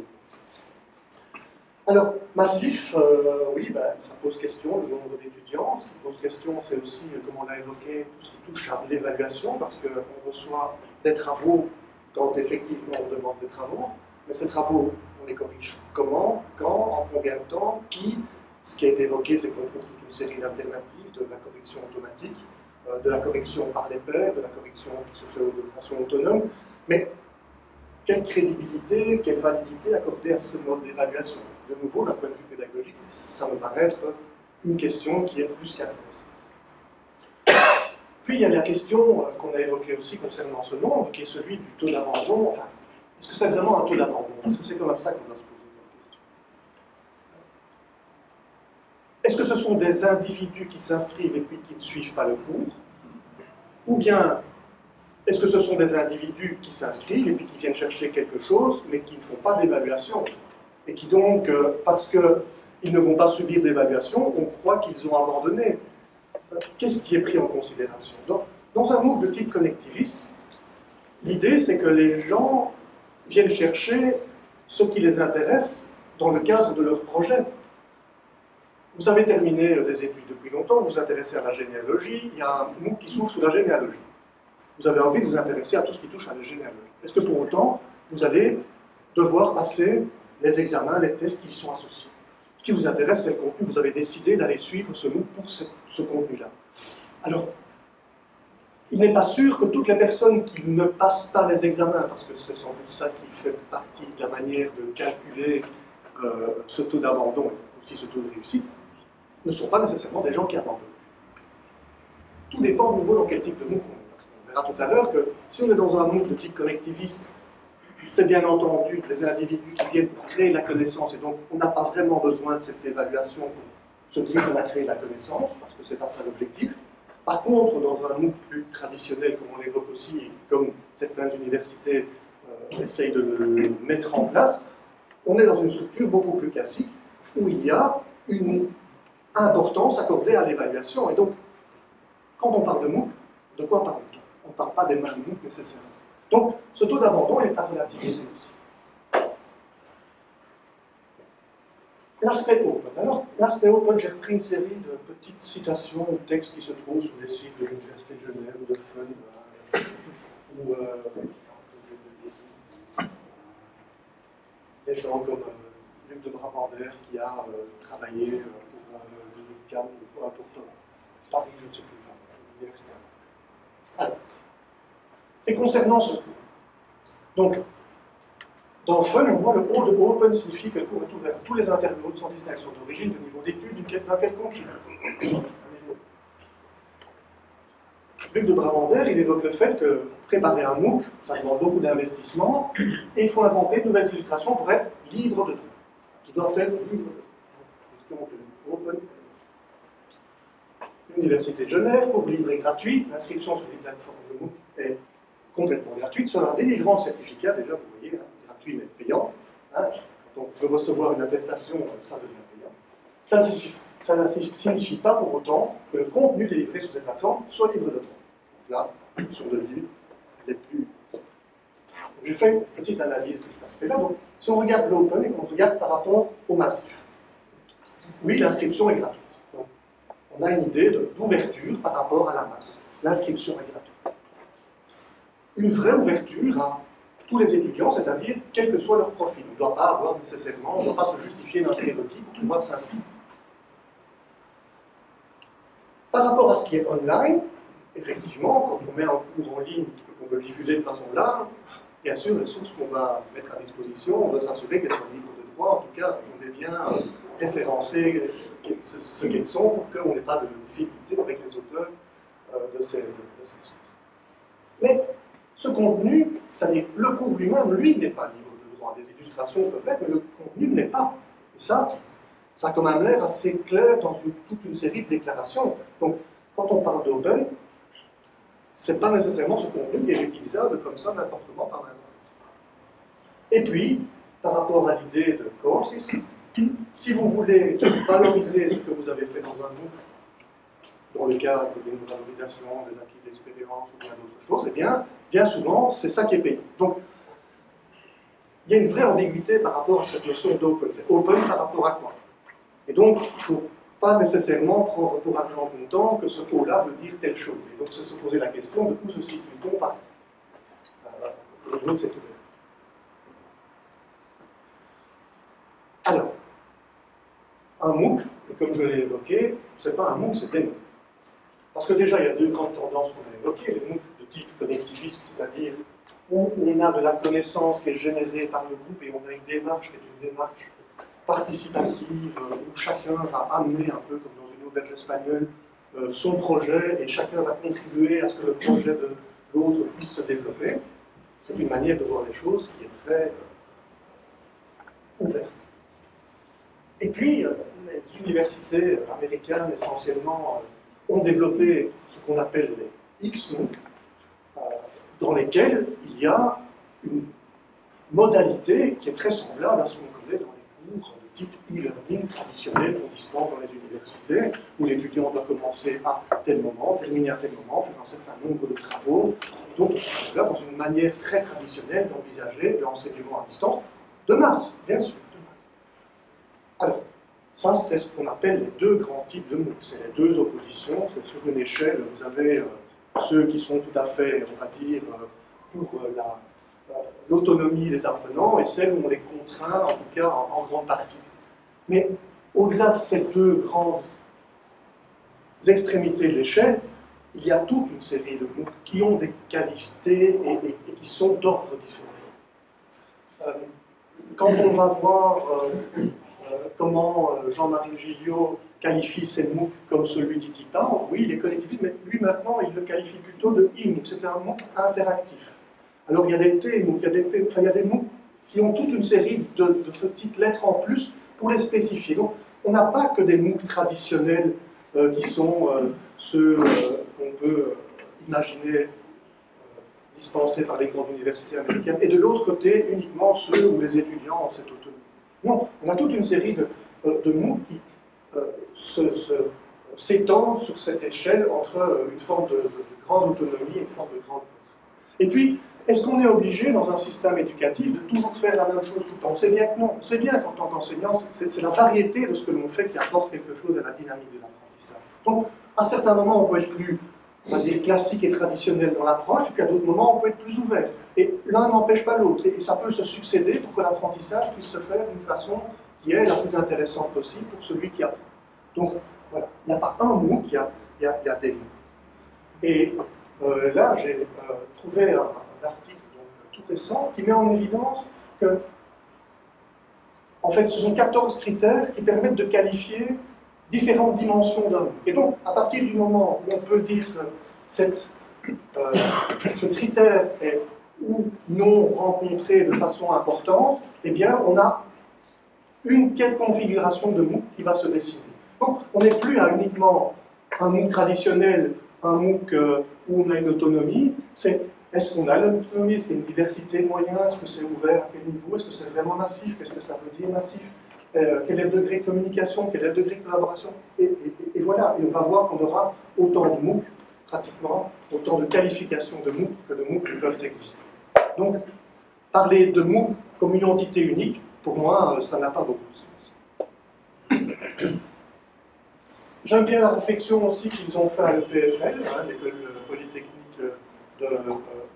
Alors, massif, euh, oui, ben, ça pose question, le nombre d'étudiants. Ce qui pose question, c'est aussi, comme on l'a évoqué, tout ce qui touche à l'évaluation, parce qu'on reçoit des travaux quand effectivement on demande des travaux, mais ces travaux, on les corrige comment, quand, en combien de temps, qui. Ce qui est évoqué, c'est qu'on trouve toute une série d'alternatives, de la correction automatique, euh, de la correction par les pairs, de la correction qui se fait de façon autonome, mais quelle crédibilité, quelle validité accorder à ce mode d'évaluation? De nouveau, d'un point de vue pédagogique, ça me paraît être une question qui est plus qu'intéressante. Puis il y a la question qu'on a évoquée aussi concernant ce nombre, qui est celui du taux d'abandon. Enfin, est-ce que c'est vraiment un taux d'abandon? Est-ce que c'est comme ça qu'on doit se poser la question? Est-ce que ce sont des individus qui s'inscrivent et puis qui ne suivent pas le cours? Ou bien, est-ce que ce sont des individus qui s'inscrivent et puis qui viennent chercher quelque chose, mais qui ne font pas d'évaluation? Et qui donc, parce qu'ils ne vont pas subir d'évaluation, on croit qu'ils ont abandonné. Qu'est-ce qui est pris en considération? Donc, dans un MOOC de type connectiviste, l'idée c'est que les gens viennent chercher ce qui les intéresse dans le cadre de leur projet. Vous avez terminé des études depuis longtemps, vous vous intéressez à la généalogie, il y a un MOOC qui s'ouvre sur la généalogie. Vous avez envie de vous intéresser à tout ce qui touche à la généalogie. Est-ce que pour autant, vous allez devoir passer les examens, les tests qui y sont associés? Ce qui vous intéresse, c'est le contenu. Vous avez décidé d'aller suivre ce MOOC pour ce, ce contenu-là. Alors, il n'est pas sûr que toutes les personnes qui ne passent pas les examens, parce que c'est sans doute ça qui fait partie de la manière de calculer euh, ce taux d'abandon et aussi ce taux de réussite, ne sont pas nécessairement des gens qui abandonnent. Tout dépend de nouveau dans quel type de MOOC on est. Parce qu'on verra tout à l'heure que si on est dans un MOOC de type connectiviste, c'est bien entendu les individus qui viennent pour créer la connaissance, et donc on n'a pas vraiment besoin de cette évaluation pour se dire qu'on a créé la connaissance, parce que ce n'est pas ça l'objectif. Par contre, dans un MOOC plus traditionnel, comme on l'évoque aussi, et comme certaines universités euh, essayent de le mettre en place, on est dans une structure beaucoup plus classique, où il y a une importance accordée à l'évaluation. Et donc, quand on parle de MOOC, de quoi parle-t-on? On ne parle pas des mêmes MOOC nécessairement. Donc, ce taux d'abandon est à relativiser aussi. L'aspect open. Alors, l'aspect open, j'ai repris une série de petites citations ou textes qui se trouvent sur les sites de l'Université de Genève, de Fun, ou euh, des gens comme euh, Luc de Brabander qui a euh, travaillé euh, pour euh, le Cam, ou pour Paris, je ne sais plus, enfin, l'université. Alors, c'est concernant ce cours. Donc, dans Fun, on voit le haut de Open signifie que le cours est ouvert à tous les internautes sans distinction d'origine, de niveau d'études, d'un quelconque niveau. Luc de Bravandel, il évoque le fait que préparer un MOOC, ça demande beaucoup d'investissement, et il faut inventer de nouvelles illustrations pour être libres de tout, qui doivent être libres de tout. L'Université de Genève, pour libre et gratuite, l'inscription sur les plateformes de MOOC est complètement gratuite, sur la délivrance de certificat, déjà vous voyez, hein, gratuit mais payant. Hein, quand on veut recevoir une attestation, ça devient payant. Ça ne signifie pas pour autant que le contenu délivré sur cette plateforme soit libre de droit. Là, sur le livre, les plus. J'ai fait une petite analyse de cet aspect-là. Donc, si on regarde l'open et qu'on regarde par rapport au massif, oui, l'inscription est gratuite. Donc, on a une idée d'ouverture par rapport à la masse. L'inscription est gratuite. Une vraie ouverture à tous les étudiants, c'est-à-dire quel que soit leur profil. On ne doit pas avoir nécessairement, on ne doit pas se justifier d'un prérequis pour pouvoir s'inscrire. Par rapport à ce qui est online, effectivement, quand on met un cours en ligne et qu'on veut le diffuser de façon large, bien sûr, les sources qu'on va mettre à disposition, on va s'assurer qu'elles sont libres de droit, en tout cas, on est bien référencé ce qu'elles sont pour qu'on n'ait pas de difficulté avec les auteurs de ces, de ces sources. Mais ce contenu, c'est-à-dire le cours lui-même, lui, lui n'est pas libre de droit. Des illustrations peuvent l'être, mais le contenu ne l'est pas. Et ça, ça a quand même l'air assez clair dans une, toute une série de déclarations. Donc, quand on parle d'open, ce n'est pas nécessairement ce contenu qui est utilisable comme ça n'importe comment par n'importe. Et puis, par rapport à l'idée de courses, si vous voulez valoriser ce que vous avez fait dans un MOOC, dans le cadre d'une valorisation, des acquis d'expérience ou bien d'autres choses, eh bien, bien souvent, c'est ça qui est payé. Donc, il y a une vraie ambiguïté par rapport à cette notion d'open. C'est open par rapport à quoi? Et donc, il ne faut pas nécessairement prendre pour argent comptant que ce pot-là veut dire telle chose. Et donc, se poser la question de où se situe-t-on par euh, au niveau de cette ouverture. Alors, un MOOC, et comme je l'ai évoqué, ce n'est pas un MOOC, c'est des MOOC. Parce que déjà, il y a deux grandes tendances qu'on a évoquées, les MOOC de type connectiviste, c'est-à-dire où on a de la connaissance qui est générée par le groupe et on a une démarche qui est une démarche participative, où chacun va amener un peu, comme dans une auberge espagnole, son projet, et chacun va contribuer à ce que le projet de l'autre puisse se développer. C'est une manière de voir les choses qui est très ouverte. Et puis, les universités américaines, essentiellement, ont développé ce qu'on appelle les X MOOC, dans lesquels il y a une modalité qui est très semblable à ce qu'on connaît dans les cours de type e-learning traditionnel qu'on dispense dans les universités, où l'étudiant doit commencer à tel moment, terminer à tel moment, faire un certain nombre de travaux. Donc, on se trouve là dans une manière très traditionnelle d'envisager l'enseignement à distance de masse, bien sûr. Alors, ça, c'est ce qu'on appelle les deux grands types de MOOC. C'est les deux oppositions. C'est sur une échelle, vous avez euh, ceux qui sont tout à fait, on va dire, euh, pour euh, l'autonomie la, euh, des apprenants, et celles où on les contraint, en tout cas, en, en grande partie. Mais au-delà de ces deux grandes extrémités de l'échelle, il y a toute une série de MOOC qui ont des qualités et, et, et qui sont d'ordre différent. Euh, quand on va voir... Euh, comment Jean-Marie Gilliot qualifie ces MOOC comme celui d'Itipa. Oui, il est collectiviste, mais lui maintenant, il le qualifie plutôt de e-MOOC. C'est un MOOC interactif. Alors, il y a des T MOOC, il y a des P, enfin, il y a des MOOC qui ont toute une série de, de petites lettres en plus pour les spécifier. Donc, on n'a pas que des MOOC traditionnels euh, qui sont euh, ceux euh, qu'on peut imaginer euh, dispensés par les grandes universités américaines, et de l'autre côté, uniquement ceux où les étudiants ont cette autonomie. Non, on a toute une série de, de MOOC qui euh, s'étendent sur cette échelle entre une forme de, de, de grande autonomie et une forme de grande... Et puis, est-ce qu'on est obligé, dans un système éducatif, de toujours faire la même chose tout le temps? On sait bien que non. On sait bien qu'en tant qu'enseignant, c'est la variété de ce que l'on fait qui apporte quelque chose à la dynamique de l'apprentissage. Donc, à certains moments, on peut être plus, on va dire, classique et traditionnel dans l'approche, et puis à d'autres moments, on peut être plus ouvert. Et l'un n'empêche pas l'autre, et ça peut se succéder pour que l'apprentissage puisse se faire d'une façon qui est la plus intéressante possible pour celui qui apprend. Donc, voilà, il n'y a pas un MOOC, il y a, il y a, il y a des MOOC. Et euh, là, j'ai euh, trouvé un, un article donc, tout récent qui met en évidence que, en fait, ce sont quatorze critères qui permettent de qualifier différentes dimensions d'un MOOC. Et donc, à partir du moment où on peut dire que cette euh, ce critère est ou non rencontré de façon importante, eh bien on a une telle configuration de MOOC qui va se dessiner. Donc on n'est plus à uniquement un MOOC traditionnel, un MOOC euh, où on a une autonomie, c'est est-ce qu'on a l'autonomie, est-ce qu'il y a une diversité de moyens, est-ce que c'est ouvert, à quel niveau, est-ce que c'est vraiment massif, qu'est-ce que ça veut dire massif, euh, quel est le degré de communication, quel est le degré de collaboration, et, et, et voilà, et on va voir qu'on aura autant de MOOC, pratiquement autant de qualifications de MOOC que de MOOC qui peuvent exister. Donc, parler de MOOC comme une entité unique, pour moi, ça n'a pas beaucoup de sens. J'aime bien la réflexion aussi qu'ils ont fait à l'E P F L, hein, l'École polytechnique de, euh,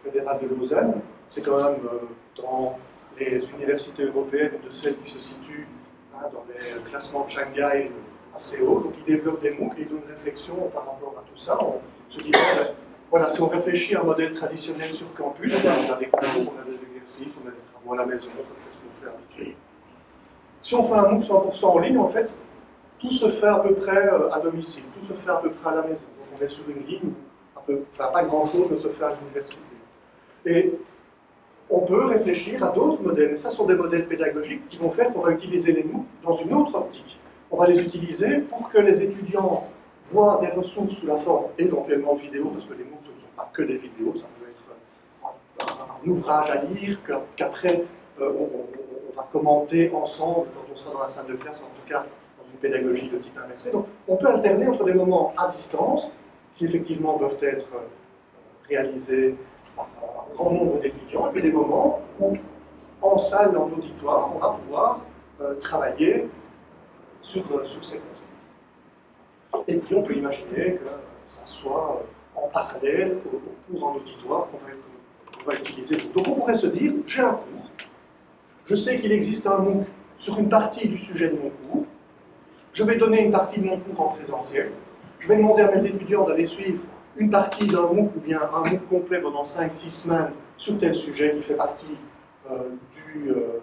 fédérale de Lausanne. C'est quand même euh, dans les universités européennes de celles qui se situent hein, dans les classements de Shanghai assez haut. Donc ils développent des MOOC et ils ont une réflexion par rapport à tout ça. On se dit, ben, voilà, si on réfléchit à un modèle traditionnel sur campus, ben, on a des cours, on a des exercices, on a des travaux à la maison, ça c'est ce qu'on fait habituellement. Si on fait un MOOC cent pour cent en ligne, en fait, tout se fait à peu près à domicile, tout se fait à peu près à la maison. Donc on est sur une ligne, un peu, enfin pas grand-chose ne se fait à l'université. Et on peut réfléchir à d'autres modèles. Ça sont des modèles pédagogiques qui vont faire qu'on va utiliser les MOOC dans une autre optique. On va les utiliser pour que les étudiants voient des ressources sous la forme éventuellement de vidéos, parce que les MOOC ce ne sont pas que des vidéos, ça peut être un, un ouvrage à lire qu'après euh, on, on, on va commenter ensemble quand on sera dans la salle de classe, en tout cas une pédagogie de type inversé. Donc on peut alterner entre des moments à distance, qui effectivement peuvent être réalisés par un grand nombre d'étudiants, et puis des moments où en salle, en auditoire, on va pouvoir euh, travailler sur, euh, sur ces concepts. Et puis on peut imaginer que ça soit en parallèle au, au cours en auditoire qu'on va, va utiliser. Donc on pourrait se dire, j'ai un cours, je sais qu'il existe un MOOC sur une partie du sujet de mon cours, je vais donner une partie de mon cours en présentiel, je vais demander à mes étudiants d'aller suivre une partie d'un MOOC ou bien un MOOC complet pendant cinq six semaines sur tel sujet qui fait partie euh, du, euh,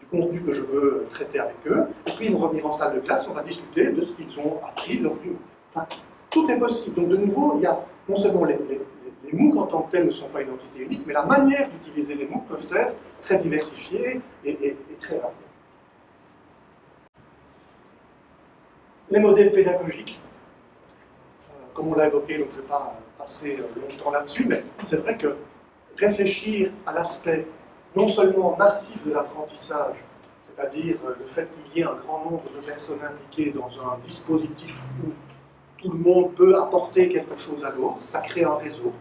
du contenu que je veux traiter avec eux, et puis ils vont revenir en salle de classe, on va discuter de ce qu'ils ont appris lors du MOOC. Enfin, tout est possible. Donc de nouveau, il y a non seulement les, les, les MOOC en tant que tels ne sont pas une entité unique, mais la manière d'utiliser les MOOC peuvent être très diversifiées et, et, et très variées. Les modèles pédagogiques, euh, comme on l'a évoqué, donc je ne vais pas passer longtemps là-dessus, mais c'est vrai que réfléchir à l'aspect non seulement massif de l'apprentissage, c'est-à-dire le fait qu'il y ait un grand nombre de personnes impliquées dans un dispositif où tout le monde peut apporter quelque chose à l'autre, ça crée un réseau.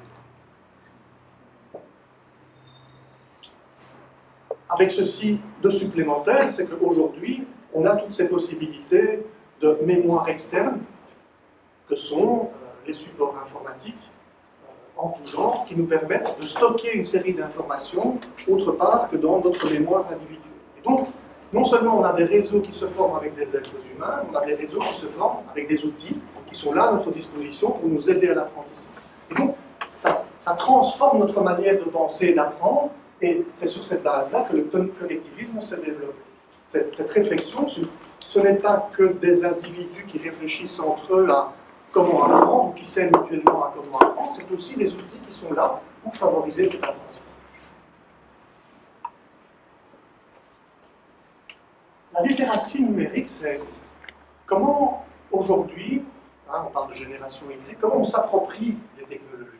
Avec ceci de supplémentaire, c'est qu'aujourd'hui, on a toutes ces possibilités de mémoire externe, que sont euh, les supports informatiques euh, en tout genre, qui nous permettent de stocker une série d'informations autre part que dans notre mémoire individuelle. Et donc, non seulement on a des réseaux qui se forment avec des êtres humains, on a des réseaux qui se forment avec des outils qui sont là à notre disposition pour nous aider à l'apprentissage. Et donc, ça, ça transforme notre manière de penser et d'apprendre, et c'est sur cette base-là que le collectivisme s'est développé. Cette, cette réflexion sur ce n'est pas que des individus qui réfléchissent entre eux à comment apprendre, ou qui s'aiment mutuellement à comment apprendre, c'est aussi des outils qui sont là pour favoriser cet apprentissage. La littératie numérique, c'est comment aujourd'hui, hein, on parle de génération Y, comment on s'approprie les technologies.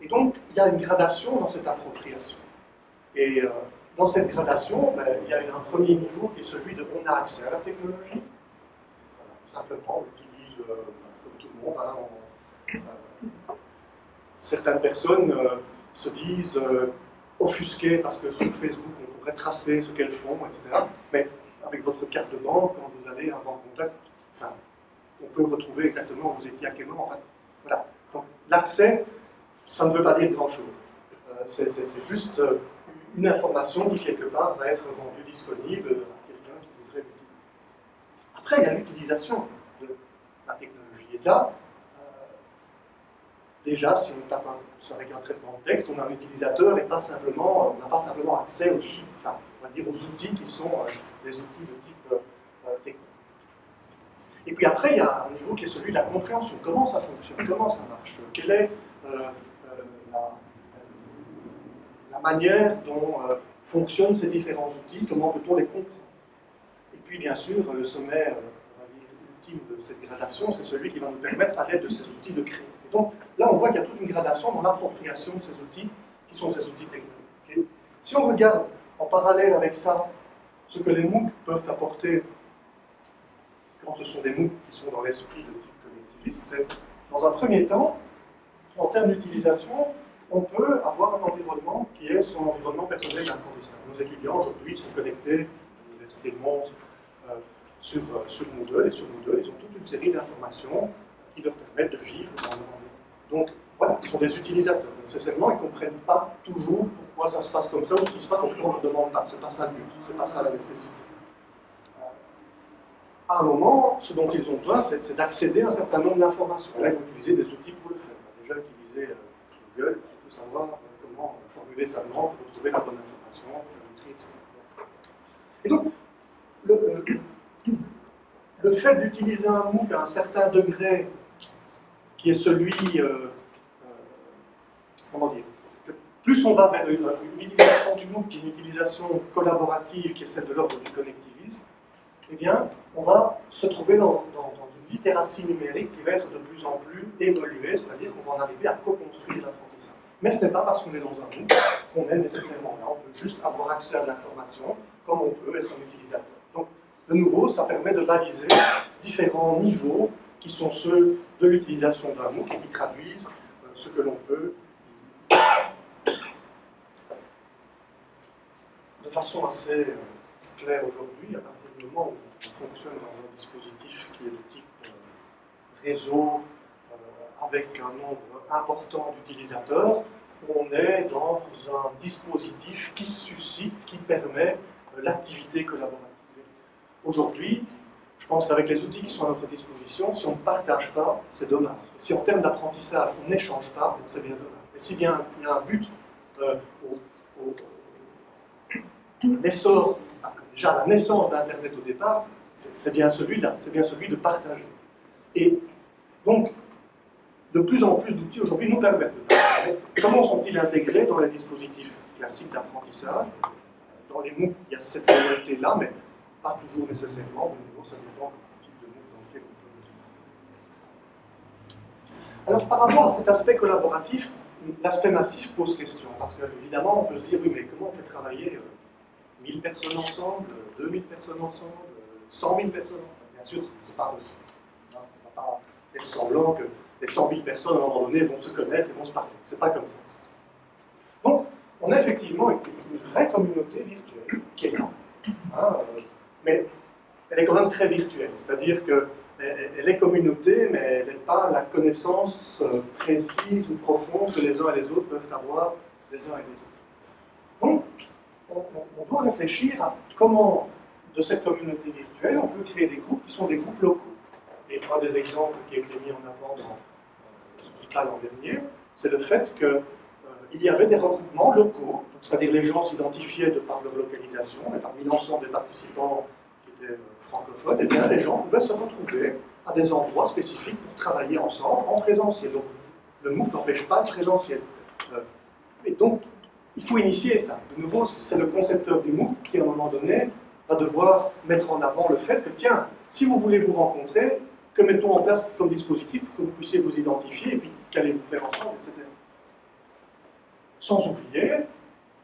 Et donc, il y a une gradation dans cette appropriation. Et, euh, Dans cette gradation, ben, il y a un premier niveau qui est celui de on a accès à la technologie. Simplement, on l'utilise euh, comme tout le monde. Hein, on, euh, certaines personnes euh, se disent euh, offusquées parce que sur Facebook, on pourrait tracer ce qu'elles font, et cetera. Mais avec votre carte de banque, quand vous allez avoir contact, enfin, on peut retrouver exactement où vous étiez à quel moment. En fait. Voilà. Donc, l'accès, ça ne veut pas dire grand-chose. Euh, c'est juste. Euh, une information qui, quelque part, va être rendue disponible à quelqu'un qui voudrait l'utiliser. Après, il y a l'utilisation de la technologie. Et là, euh, déjà, si on tape un, avec un traitement de texte, on a un utilisateur et pas simplement, on n'a pas simplement accès aux, enfin, on va dire aux outils qui sont euh, des outils de type euh, technologique. Et puis après, il y a un niveau qui est celui de la compréhension. Comment ça fonctionne? Comment ça marche? Quel est euh, euh, euh, la, la manière dont euh, fonctionnent ces différents outils, comment peut-on les comprendre. Et puis bien sûr, le sommet euh, ultime de cette gradation, c'est celui qui va nous permettre à l'aide de ces outils de créer. Et donc là on voit qu'il y a toute une gradation dans l'appropriation de ces outils, qui sont ces outils techniques. Okay. Si on regarde en parallèle avec ça, ce que les MOOC peuvent apporter, quand ce sont des MOOC qui sont dans l'esprit de type collectiviste, c'est dans un premier temps, en termes d'utilisation, on peut avoir un environnement qui est son environnement personnel d'apprentissage. Nos étudiants aujourd'hui sont connectés à l'Université de Mons euh, sur, euh, sur Moodle, et sur Moodle, ils ont toute une série d'informations qui leur permettent de vivre dans le monde. Donc voilà, ils sont des utilisateurs. Nécessairement, ils ne comprennent pas toujours pourquoi ça se passe comme ça, ou ce qui se passe, on ne leur demande pas. Ce n'est pas ça le but, ce n'est pas ça la nécessité. À un moment, ce dont ils ont besoin, c'est d'accéder à un certain nombre d'informations. Là, il faut utiliser des outils pour le faire. On a déjà utilisé euh, Google pour savoir euh, comment formuler sa demande, pour trouver la bonne information, faire le tri, et cetera. Et donc, le, euh, le fait d'utiliser un MOOC à un certain degré, qui est celui, euh, euh, comment dire, que plus on va vers une, une utilisation du MOOC, qui est une utilisation collaborative, qui est celle de l'ordre du collectivisme, eh bien, on va se trouver dans, dans, dans une littératie numérique qui va être de plus en plus évoluée, c'est-à-dire qu'on va en arriver à co-construire l'apprentissage. Mais ce n'est pas parce qu'on est dans un MOOC qu'on est nécessairement là, on peut juste avoir accès à l'information comme on peut être un utilisateur. Donc, de nouveau, ça permet de baliser différents niveaux qui sont ceux de l'utilisation d'un MOOC et qui traduisent euh, ce que l'on peut de façon assez euh, claire aujourd'hui. Au moment où on fonctionne dans un dispositif qui est de type euh, réseau, euh, avec un nombre important d'utilisateurs, on est dans un dispositif qui suscite, qui permet euh, l'activité collaborative. Aujourd'hui, je pense qu'avec les outils qui sont à notre disposition, si on ne partage pas, c'est dommage. Si en termes d'apprentissage, on n'échange pas, c'est bien dommage. Et s'il y a un but euh, au, au, l'essor, déjà la naissance d'Internet au départ, c'est bien celui-là, c'est bien celui de partager. Et donc, de plus en plus d'outils aujourd'hui nous permettent de partager. Comment sont-ils intégrés dans les dispositifs classiques d'apprentissage? Dans les MOOC, il y a cette réalité-là, mais pas toujours nécessairement, de nouveau, ça dépend du type de MOOC dans lequel on peut. Alors, par rapport à cet aspect collaboratif, l'aspect massif pose question, parce qu'évidemment, on peut se dire, oui, mais comment on fait travailler mille personnes ensemble, deux mille personnes ensemble, cent mille personnes ensemble. Bien sûr, c'est pas possible. On ne va pas faire semblant que les cent mille personnes, à un moment donné, vont se connaître et vont se parler. C'est pas comme ça. Donc, on a effectivement une vraie communauté virtuelle qui est énorme. Hein, mais elle est quand même très virtuelle. C'est-à-dire qu'elle est communauté, mais elle n'est pas la connaissance précise ou profonde que les uns et les autres peuvent avoir les uns et les autres. Donc, on doit réfléchir à comment, de cette communauté virtuelle, on peut créer des groupes qui sont des groupes locaux. Et un des exemples qui a été mis en avant dans Wikipédia l'an dernier, c'est le fait qu'il euh, y avait des regroupements locaux, c'est-à-dire les gens s'identifiaient de par leur localisation, et parmi l'ensemble des participants qui étaient francophones, eh bien, les gens pouvaient se retrouver à des endroits spécifiques pour travailler ensemble en présentiel. Donc, le MOOC n'empêche pas le présentiel. Euh, et donc, il faut initier ça. De nouveau, c'est le concepteur du MOOC qui, à un moment donné, va devoir mettre en avant le fait que, tiens, si vous voulez vous rencontrer, que mettons en place comme dispositif pour que vous puissiez vous identifier et puis qu'allez-vous faire ensemble, et cetera. Sans oublier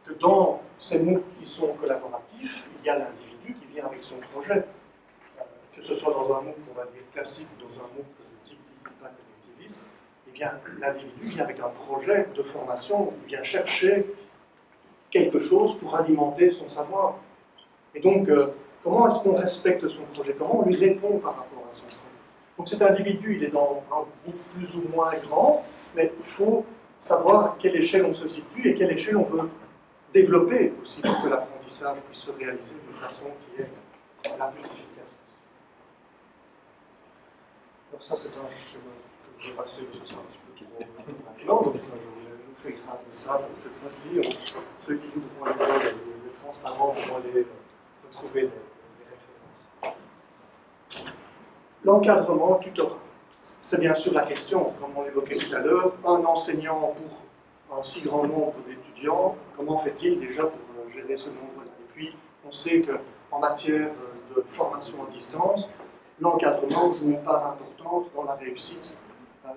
que dans ces MOOC qui sont collaboratifs, il y a l'individu qui vient avec son projet. Que ce soit dans un MOOC, on va dire classique, dans un MOOC de type collectiviste, eh bien, l'individu vient avec un projet de formation, il vient chercher quelque chose pour alimenter son savoir. Et donc, euh, comment est-ce qu'on respecte son projet? Comment on lui répond par rapport à son projet? Donc cet individu, il est dans un groupe plus ou moins grand, mais il faut savoir à quelle échelle on se situe et quelle échelle on veut développer aussi pour que l'apprentissage puisse se réaliser d'une façon qui est la plus efficace. Donc ça, c'est un schéma que je vais passer, mais ça sera un petit peu trop rapidement. Fait grâce à ça, donc cette fois-ci, ceux qui voudront aller voir les, les transparents vont aller euh, retrouver les, les références. L'encadrement tutorat. c'est bien sûr la question, comme on l'évoquait tout à l'heure, un enseignant pour un si grand nombre d'étudiants, comment fait-il déjà pour gérer ce nombre-là? Et puis, on sait qu'en matière de formation à distance, l'encadrement joue une part importante dans la réussite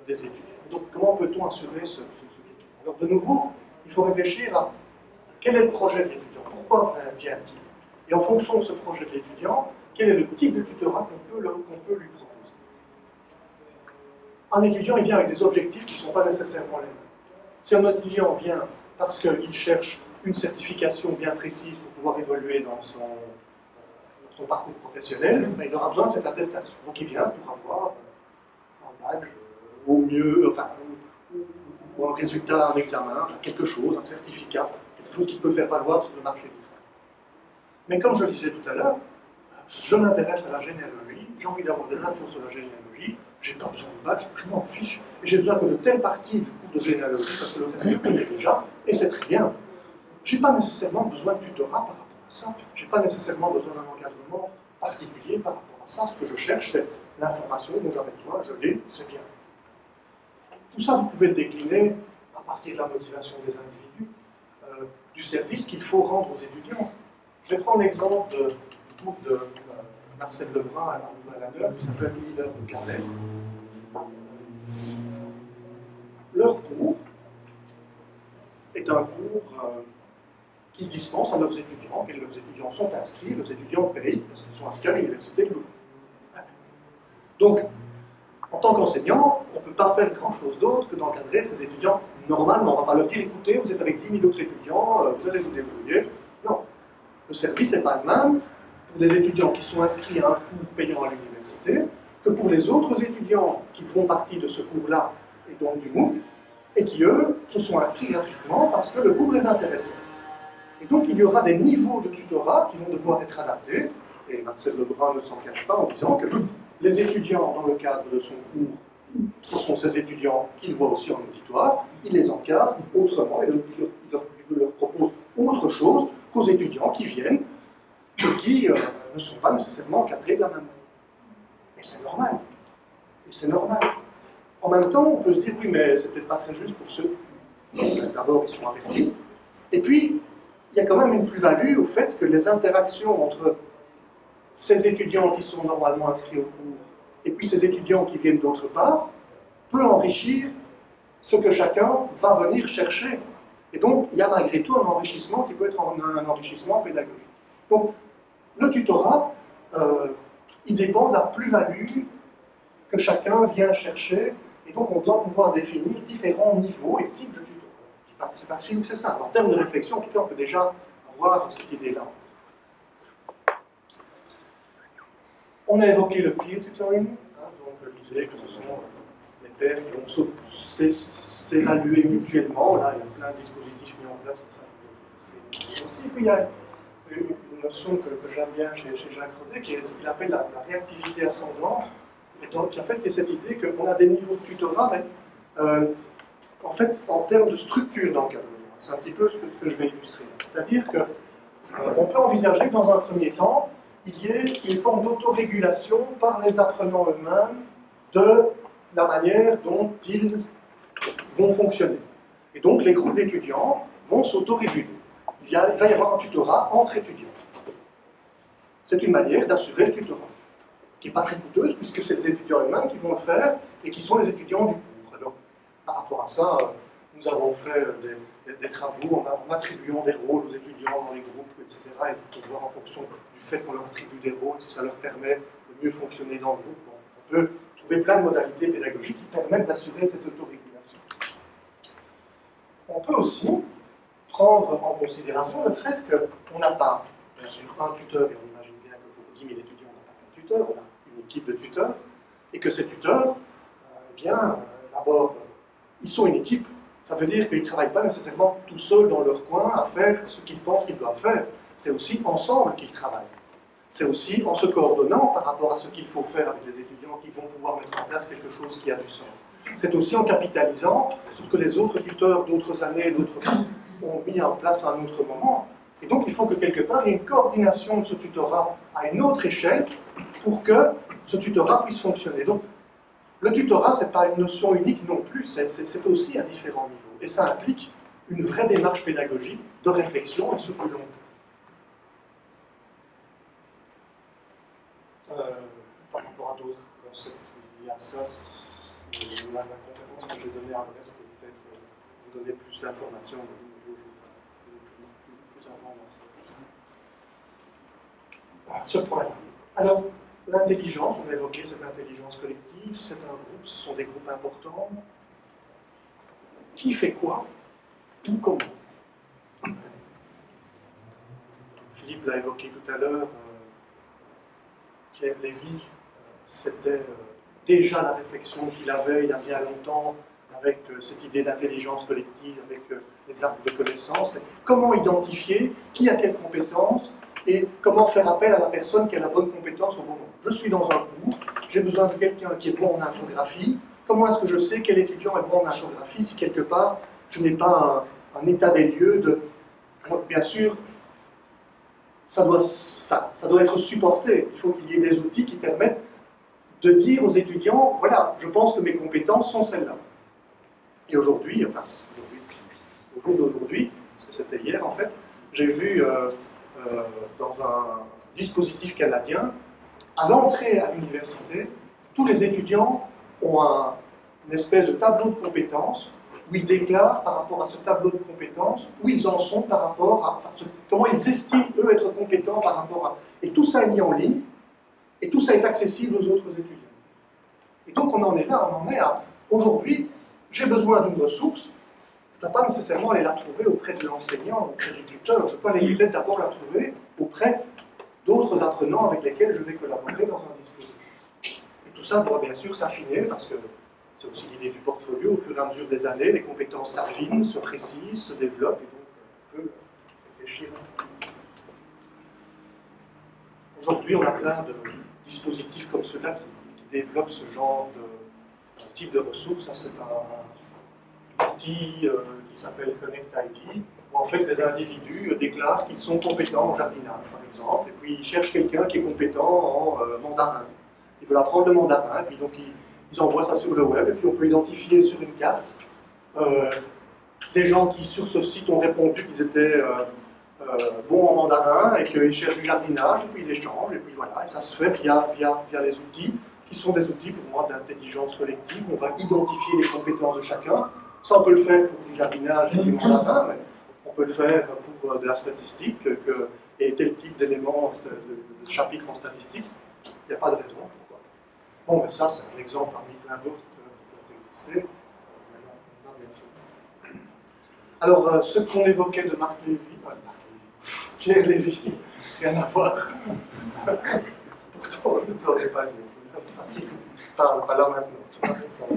des étudiants. Donc, comment peut-on assurer ce défi? Alors, de nouveau, il faut réfléchir à quel est le projet de l'étudiant, pourquoi vient-il? Et en fonction de ce projet de l'étudiant, quel est le type de tutorat qu'on peut, qu'on peut lui proposer? Un étudiant, il vient avec des objectifs qui ne sont pas nécessairement les mêmes. Si un étudiant vient parce qu'il cherche une certification bien précise pour pouvoir évoluer dans son, dans son parcours professionnel, ben, il aura besoin de cette attestation. Donc il vient pour avoir un badge, au mieux, enfin, ou un résultat, un examen, quelque chose, un certificat, quelque chose qu'il peut faire valoir sur le marché du travail. Mais comme je le disais tout à l'heure, je m'intéresse à la généalogie, j'ai envie d'avoir des infos sur la généalogie, j'ai pas besoin de badge, je m'en fiche, et j'ai besoin que de telle partie du cours de généalogie, parce que le reste je connais déjà, et c'est très bien. J'ai pas nécessairement besoin de tutorat par rapport à ça, j'ai pas nécessairement besoin d'un encadrement particulier par rapport à ça, ce que je cherche, c'est l'information dont j'avais besoin, je l'ai, c'est bien. Tout ça, vous pouvez le décliner à partir de la motivation des individus, euh, du service qu'il faut rendre aux étudiants. Je vais prendre l'exemple de de euh, Marcel Lebrun à la Mundaneum, qui s'appelle l'heure de Carnet. Leur cours est un cours euh, qu'ils dispensent à leurs étudiants, et leurs étudiants sont inscrits, leurs étudiants payent, parce qu'ils sont inscrits à l'université de Moodle. Donc, en tant qu'enseignant, on ne peut pas faire grand-chose d'autre que d'encadrer ces étudiants. Normalement, on ne va pas leur dire, écoutez, vous êtes avec dix mille autres étudiants, euh, vous allez vous débrouiller. Non, le service n'est pas le même pour les étudiants qui sont inscrits à un cours payant à l'université, que pour les autres étudiants qui font partie de ce cours-là, et donc du MOOC, et qui, eux, se sont inscrits gratuitement parce que le cours les intéressait. Et donc, il y aura des niveaux de tutorat qui vont devoir être adaptés, et Marcel Lebrun ne s'en cache pas en disant que les étudiants, dans le cadre de son cours, qui sont ces étudiants qu'il voit aussi en auditoire, il les encadre autrement, et il leur, il leur, il leur propose autre chose qu'aux étudiants qui viennent et qui euh, ne sont pas nécessairement encadrés de la même manière. Et c'est normal. Et c'est normal. En même temps, on peut se dire, oui, mais c'est peut-être pas très juste pour ceux qui, d'abord, ils sont avertis. Et puis, il y a quand même une plus-value au fait que les interactions entre ces étudiants qui sont normalement inscrits au cours et puis ces étudiants qui viennent d'autre part peut enrichir ce que chacun va venir chercher. Et donc, il y a malgré tout un enrichissement qui peut être un enrichissement pédagogique. Donc, le tutorat, euh, il dépend de la plus-value que chacun vient chercher, et donc on doit pouvoir définir différents niveaux et types de tutorat. C'est facile ou c'est simple. En termes de réflexion, en tout cas, on peut déjà avoir cette idée-là. On a évoqué le peer tutoring, hein, donc l'idée que ce sont les pairs qui vont s'évaluer mutuellement. Là, il y a plein de dispositifs mis en place pour ça. C'est aussi, puis il y a une notion que, que j'aime bien chez, chez Jacques Rodet, qui est ce qu'il appelle la, la réactivité ascendante, et donc, qui en fait, est cette idée qu'on a des niveaux de tutorat, mais euh, en fait, en termes de structure d'encadrement. C'est un petit peu ce que, ce que je vais illustrer. C'est-à-dire qu'on euh, peut envisager que dans un premier temps, il y ait une forme d'autorégulation par les apprenants eux-mêmes de la manière dont ils vont fonctionner. Et donc, les groupes d'étudiants vont s'autoréguler. Il va y avoir un tutorat entre étudiants. C'est une manière d'assurer le tutorat, qui n'est pas très coûteuse, puisque c'est les étudiants eux-mêmes qui vont le faire, et qui sont les étudiants du cours. Alors, par rapport à ça, nous avons fait des, des, des travaux en attribuant des rôles aux étudiants dans les groupes, et cetera, et pour voir en fonction du fait qu'on leur attribue des rôles, si ça leur permet de mieux fonctionner dans le groupe. On peut trouver plein de modalités pédagogiques qui permettent d'assurer cette autorégulation. On peut aussi prendre en considération le fait qu'on n'a pas, bien sûr, un tuteur, et on imagine bien que pour dix mille étudiants, on n'a pas qu'un tuteur, on a une équipe de tuteurs, et que ces tuteurs, eh bien, d'abord, ils sont une équipe, ça veut dire qu'ils ne travaillent pas nécessairement tout seuls dans leur coin à faire ce qu'ils pensent qu'ils doivent faire, c'est aussi ensemble qu'ils travaillent. C'est aussi en se coordonnant par rapport à ce qu'il faut faire avec les étudiants qui vont pouvoir mettre en place quelque chose qui a du sens. C'est aussi en capitalisant sur ce que les autres tuteurs d'autres années, d'autres ont mis en place à un autre moment. Et donc, il faut que quelque part, il y ait une coordination de ce tutorat à une autre échelle pour que ce tutorat puisse fonctionner. Donc, Le tutorat, ce n'est pas une notion unique non plus, c'est aussi à différents niveaux. Et ça implique une vraie démarche pédagogique de réflexion et sur le long terme. Par rapport à d'autres concepts liés à ça, la conférence que j'ai donnée à l'adresse peut peut-être vous donner plus d'informations. Sur point. Alors, l'intelligence, on a évoqué cette intelligence collective, c'est un groupe, ce sont des groupes importants. Qui fait quoi? Tout comment? Philippe l'a évoqué tout à l'heure, euh, Pierre Lévy, euh, c'était euh, déjà la réflexion qu'il avait il y a bien longtemps avec euh, cette idée d'intelligence collective, avec euh, les arbres de connaissances. Comment identifier qui a quelle compétence? Et comment faire appel à la personne qui a la bonne compétence au moment. Je suis dans un cours, j'ai besoin de quelqu'un qui est bon en infographie. Comment est-ce que je sais quel étudiant est bon en infographie si quelque part je n'ai pas un, un état des lieux de... Bien sûr, ça doit, ça, ça doit être supporté. Il faut qu'il y ait des outils qui permettent de dire aux étudiants, voilà, je pense que mes compétences sont celles-là. Et aujourd'hui, enfin, aujourd'hui, au jour d'aujourd'hui, parce que c'était hier en fait, j'ai vu... Euh, Euh, dans un dispositif canadien, à l'entrée à l'université, tous les étudiants ont un, une espèce de tableau de compétences où ils déclarent par rapport à ce tableau de compétences où ils en sont par rapport à... Enfin, ce, comment ils estiment, eux, être compétents par rapport à... Et tout ça est mis en ligne, et tout ça est accessible aux autres étudiants. Et donc on en est là, on en est à... Aujourd'hui, j'ai besoin d'une ressource, je ne dois pas nécessairement aller la trouver auprès de l'enseignant, auprès du tuteur. Je peux aller peut-être d'abord la trouver auprès d'autres apprenants avec lesquels je vais collaborer dans un dispositif. Et tout ça doit bien sûr s'affiner, parce que c'est aussi l'idée du portfolio. Au fur et à mesure des années, les compétences s'affinent, se précisent, se développent, et donc on peut réfléchir. Aujourd'hui, on a plein de dispositifs comme ceux-là qui développent ce genre de type de ressources. C'est un... outil euh, qui s'appelle Connect I D, où en fait les individus déclarent qu'ils sont compétents en jardinage, par exemple, et puis ils cherchent quelqu'un qui est compétent en euh, mandarin. Ils veulent apprendre le mandarin, puis donc ils, ils envoient ça sur le web, et puis on peut identifier sur une carte euh, des gens qui, sur ce site, ont répondu qu'ils étaient euh, euh, bons en mandarin, et qu'ils cherchent du jardinage, et puis ils échangent, et puis voilà, et ça se fait via, via, via les outils, qui sont des outils, pour moi, d'intelligence collective, on va identifier les compétences de chacun. Ça, on peut le faire pour du jardinage et du mandarin, mais on peut le faire pour de la statistique, que, et tel type d'éléments, de, de chapitre en statistique, il n'y a pas de raison pourquoi. Bon, mais ça, c'est un exemple parmi plein d'autres qui peuvent exister. Alors, ce qu'on évoquait de Marc Lévy, euh, Pierre Lévy, rien à voir. Pourtant, je ne l'aurais pas lu. C'est facile. Parle pas là maintenant, c'est pas récent.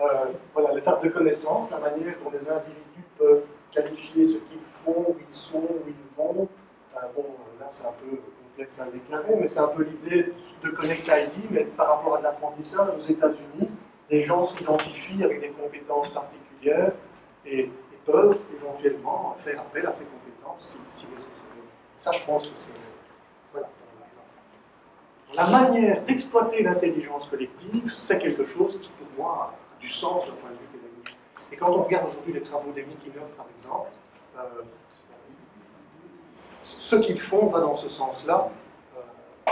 Euh, voilà, les arbres de connaissances, la manière dont les individus peuvent qualifier ce qu'ils font, où ils sont, où ils vont. Euh, bon, là c'est un peu complexe à déclarer, mais c'est un peu l'idée de Connect I D, mais par rapport à l'apprentissage aux États-Unis, les gens s'identifient avec des compétences particulières et, et peuvent éventuellement faire appel à ces compétences si, si nécessaire. Ça, je pense que c'est... Voilà. La manière d'exploiter l'intelligence collective, c'est quelque chose qui, pour moi, du sens d'un point de vue pédagogique. Et quand on regarde aujourd'hui les travaux des MeaWeb, par exemple, euh, ce qu'ils font va dans ce sens-là, euh,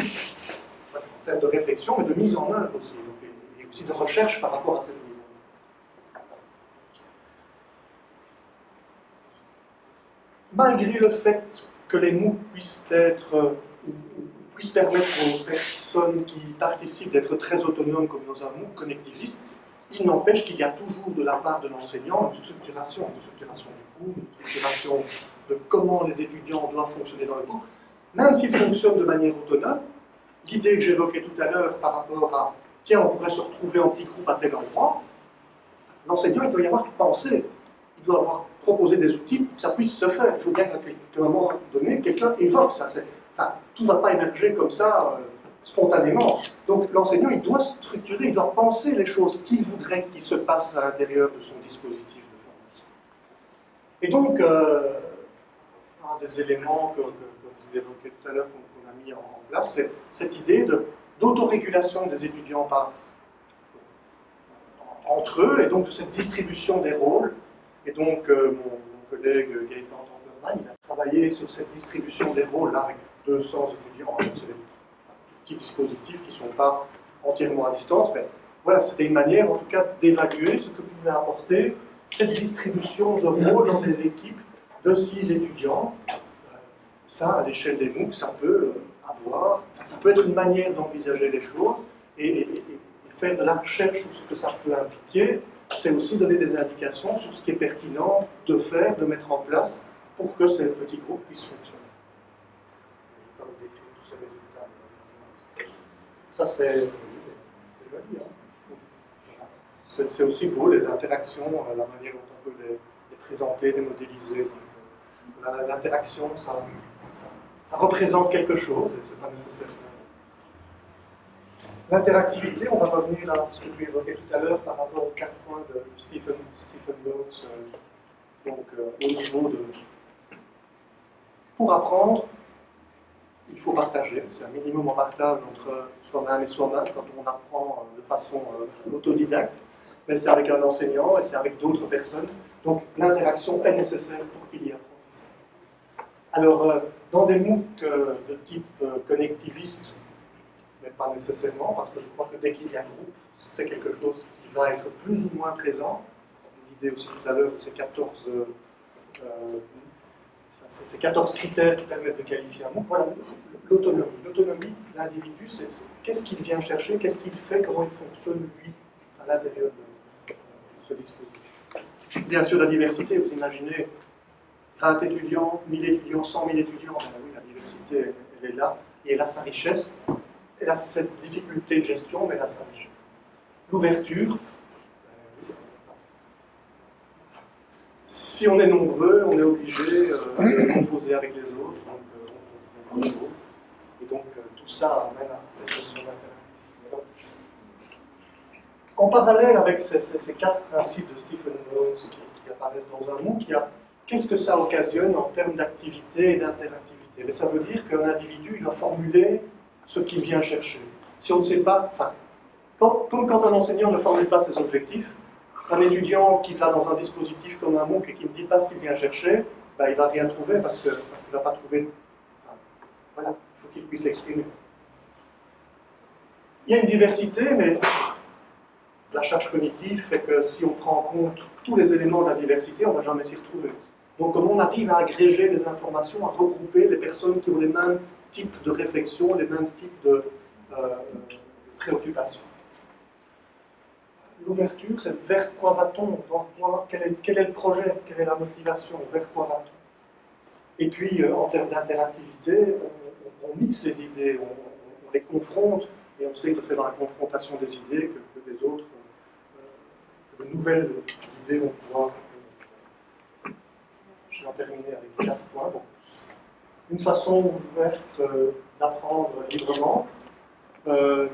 en termes de réflexion, mais de mise en œuvre aussi, donc, et aussi de recherche par rapport à cette mise en œuvre. Malgré le fait que les MOOC puissent être... Euh, puisse permettre aux personnes qui participent d'être très autonomes comme nos amours connectivistes, il n'empêche qu'il y a toujours de la part de l'enseignant une structuration, une structuration du cours, une structuration de comment les étudiants doivent fonctionner dans le cours. Même s'ils fonctionnent de manière autonome, l'idée que j'évoquais tout à l'heure par rapport à « tiens, on pourrait se retrouver en petit groupe à tel endroit », l'enseignant, il doit y avoir pensé, il doit avoir proposé des outils pour que ça puisse se faire. Il faut bien qu'à un moment donné, quelqu'un évoque ça. Ah, tout ne va pas émerger comme ça, euh, spontanément. Donc l'enseignant, il doit structurer, il doit penser les choses qu'il voudrait qu'il se passe à l'intérieur de son dispositif de formation. Et donc, euh, un des éléments que, que, que je vous évoquais tout à l'heure, qu'on a mis en place, c'est cette idée de d'autorégulation des étudiants par, entre eux, et donc de cette distribution des rôles. Et donc, euh, mon, mon collègue Gaëtan Tanderman, il a travaillé sur cette distribution des rôles là, avec deux cents étudiants. C'est des petits dispositifs qui ne sont pas entièrement à distance, mais voilà, c'était une manière, en tout cas, d'évaluer ce que pouvait apporter cette distribution de rôles dans des équipes de six étudiants. Ça, à l'échelle des MOOC, ça peut avoir, ça peut être une manière d'envisager les choses, et, et, et faire de la recherche sur ce que ça peut impliquer, c'est aussi donner des indications sur ce qui est pertinent de faire, de mettre en place, pour que ces petits groupes puissent fonctionner. Je ne vais pas vous décrire tous ces résultats. Ça, c'est... C'est aussi beau, les interactions, la manière dont on peut les, les présenter, les modéliser. L'interaction, ça, ça, ça représente quelque chose, et ce n'est pas nécessaire. L'interactivité, on va revenir à ce que tu évoquais tout à l'heure par rapport aux quatre points de Stephen, Stephen Downes, euh, donc euh, au niveau de... Pour apprendre, il faut partager, c'est un minimum en partage entre soi-même et soi-même quand on apprend de façon euh, autodidacte, mais c'est avec un enseignant et c'est avec d'autres personnes, donc l'interaction est nécessaire pour qu'il y ait apprentissage. Alors, euh, dans des MOOC euh, de type euh, connectiviste, mais pas nécessairement, parce que je crois que dès qu'il y a un groupe, c'est quelque chose qui va être plus ou moins présent. L'idée aussi tout à l'heure, c'est quatorze critères qui permettent de qualifier un MOOC. Voilà, l'autonomie. L'autonomie, l'individu, c'est qu'est-ce qu'il vient chercher, qu'est-ce qu'il fait, comment il fonctionne, lui, à l'intérieur de ce dispositif. Bien sûr, la diversité, vous imaginez vingt étudiants, mille étudiants, cent mille étudiants, oui, la diversité, elle est là, et elle a sa richesse. Elle a cette difficulté de gestion, mais elle a sa richesse. L'ouverture. Si on est nombreux, on est obligé euh, de composer avec les autres. Donc, euh, et donc, euh, tout ça amène à cette gestion d'intérêt. En parallèle avec ces, ces, ces quatre principes de Stephen Downes qui, qui apparaissent dans un MOOC, il y a qu'est-ce que ça occasionne en termes d'activité et d'interactivité. Ça veut dire qu'un individu, il a formulé ce qu'il vient chercher. Si on ne sait pas, enfin, quand, comme quand un enseignant ne formule pas ses objectifs, un étudiant qui va dans un dispositif comme un MOOC et qui ne dit pas ce qu'il vient chercher, ben, il ne va rien trouver parce qu'il ne va pas trouver. Enfin, voilà, il faut qu'il puisse l'exprimer. Il y a une diversité, mais la charge cognitive fait que si on prend en compte tous les éléments de la diversité, on ne va jamais s'y retrouver. Donc, comme on arrive à agréger les informations, à regrouper les personnes qui ont les mêmes types de réflexion, les mêmes types de euh, préoccupations. L'ouverture, c'est vers quoi va-t-on, quel, quel est le projet, quelle est la motivation, vers quoi va-t-on. Et puis, euh, en termes d'interactivité, on, on, on mixe les idées, on, on, on les confronte, et on sait que c'est dans la confrontation des idées que, que les autres, euh, que de nouvelles idées vont pouvoir... Euh, je vais en terminer avec quatre points. Bon. Une façon ouverte euh, d'apprendre librement. Euh,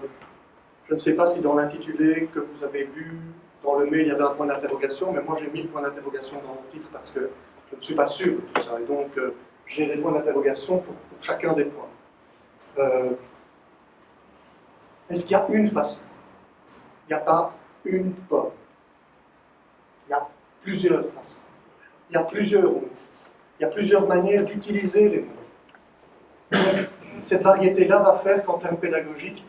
je ne sais pas si dans l'intitulé que vous avez lu, dans le mail, il y avait un point d'interrogation, mais moi j'ai mis le point d'interrogation dans mon titre parce que je ne suis pas sûr de tout ça. Et donc euh, j'ai des points d'interrogation pour, pour chacun des points. Euh, Est-ce qu'il y a une façon? Il n'y a pas une pomme. Il y a plusieurs façons. Il y a plusieurs mots. Il y a plusieurs manières d'utiliser les mots. Cette variété-là va faire qu'en termes pédagogiques,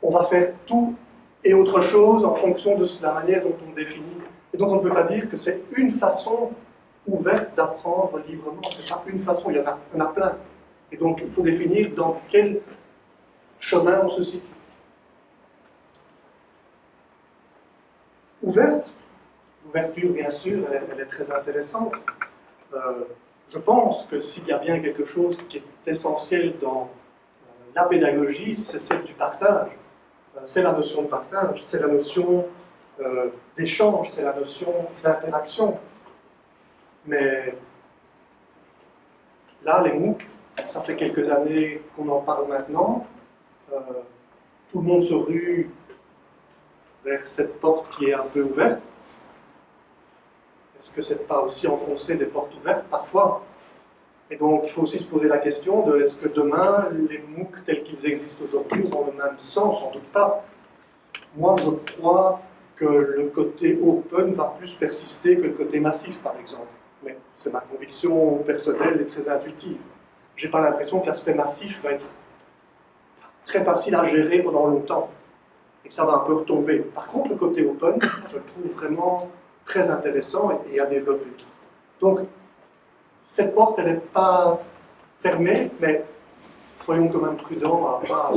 on va faire tout et autre chose en fonction de la manière dont on définit. Et donc on ne peut pas dire que c'est une façon ouverte d'apprendre librement. C'est pas une façon, il y en a, il y en a plein. Et donc il faut définir dans quel chemin on se situe. Ouverte, l'ouverture bien sûr, elle, elle est très intéressante. Euh, je pense que s'il y a bien quelque chose qui est essentiel dans euh, la pédagogie, c'est celle du partage. Euh, c'est la notion de partage, c'est la notion euh, d'échange, c'est la notion d'interaction. Mais là, les MOOC, ça fait quelques années qu'on en parle maintenant. Euh, tout le monde se rue vers cette porte qui est un peu ouverte. Est-ce que c'est pas aussi enfoncer des portes ouvertes parfois? Et donc il faut aussi se poser la question de est-ce que demain les MOOC tels qu'ils existent aujourd'hui auront le même sens? Sans doute pas. Moi je crois que le côté open va plus persister que le côté massif par exemple. Mais c'est ma conviction personnelle et très intuitive. J'ai pas l'impression que l'aspect massif va être très facile à gérer pendant longtemps et que ça va un peu retomber. Par contre le côté open, je le trouve vraiment très intéressant et à développer. Donc cette porte, elle n'est pas fermée, mais soyons quand même prudents à ne pas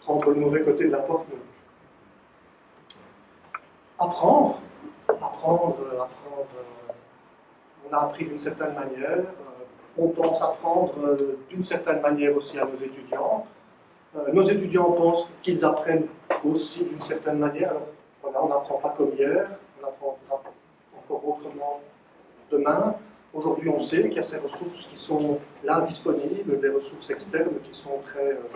prendre le mauvais côté de la porte. Apprendre, apprendre, apprendre. On a appris d'une certaine manière, on pense apprendre d'une certaine manière aussi à nos étudiants. Nos étudiants pensent qu'ils apprennent aussi d'une certaine manière. Alors, voilà, on n'apprend pas comme hier, on apprendra encore autrement demain. Aujourd'hui, on sait qu'il y a ces ressources qui sont là disponibles, des ressources externes qui sont très euh,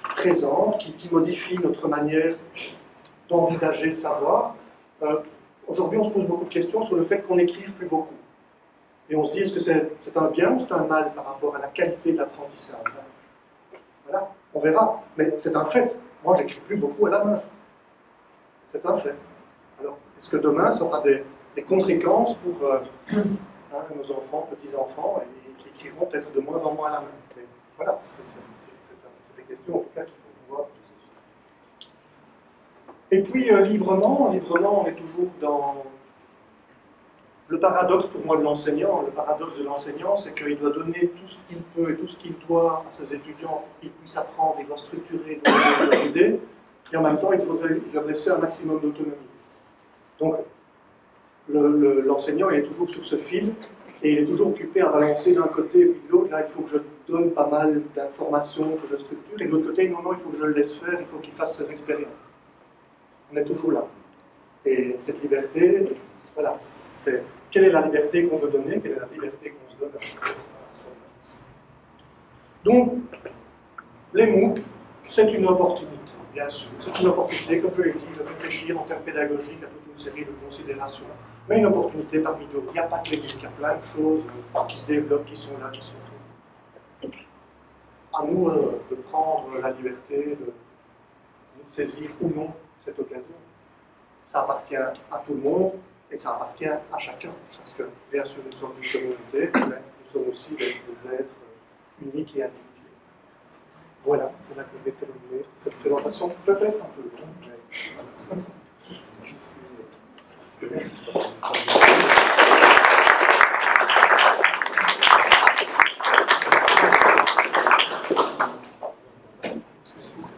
présentes, qui, qui modifient notre manière d'envisager le savoir. Euh, Aujourd'hui, on se pose beaucoup de questions sur le fait qu'on n'écrive plus beaucoup. Et on se dit, est-ce que c'est c'est un bien ou c'est un mal par rapport à la qualité de l'apprentissage? Voilà, on verra. Mais c'est un fait. Moi, j'écris plus beaucoup à la main. C'est un fait. Alors, est-ce que demain, ça aura des, des conséquences pour... Euh, Hein, nos enfants, petits-enfants, et qui écriront peut-être de moins en moins à la main. Mais voilà, c'est des questions en tout cas qu'il faut pouvoir. Et puis euh, librement, librement, on est toujours dans le paradoxe pour moi de l'enseignant. Le paradoxe de l'enseignant, c'est qu'il doit donner tout ce qu'il peut et tout ce qu'il doit à ses étudiants pour qu'ils puissent apprendre, il doit structurer, il doit leur idée, et en même temps, il faudrait leur laisser un maximum d'autonomie. Donc, l'enseignant le, le, il est toujours sur ce fil et il est toujours occupé à balancer d'un côté et puis de l'autre. Là, il faut que je donne pas mal d'informations, que je structure, et de l'autre côté, non, non, il faut que je le laisse faire, il faut qu'il fasse ses expériences. On est toujours là. Et cette liberté, voilà, c'est quelle est la liberté qu'on veut donner, quelle est la liberté qu'on se donne à son âme. Donc, les MOOC, c'est une opportunité. Bien sûr, c'est une opportunité, comme je l'ai dit, de réfléchir en termes pédagogiques à toute une série de considérations, mais une opportunité parmi d'autres. Il n'y a pas que les MOOC, il y a plein de choses qui se développent, qui sont là, qui sont présentes. À nous euh, de prendre la liberté, de, de saisir ou non cette occasion. Ça appartient à tout le monde et ça appartient à chacun, parce que bien sûr, nous sommes une communauté, mais nous sommes aussi des, des êtres uniques et individuels. Voilà, c'est là que je vais terminer cette présentation, peut-être un peu longue, mais je suis... Merci.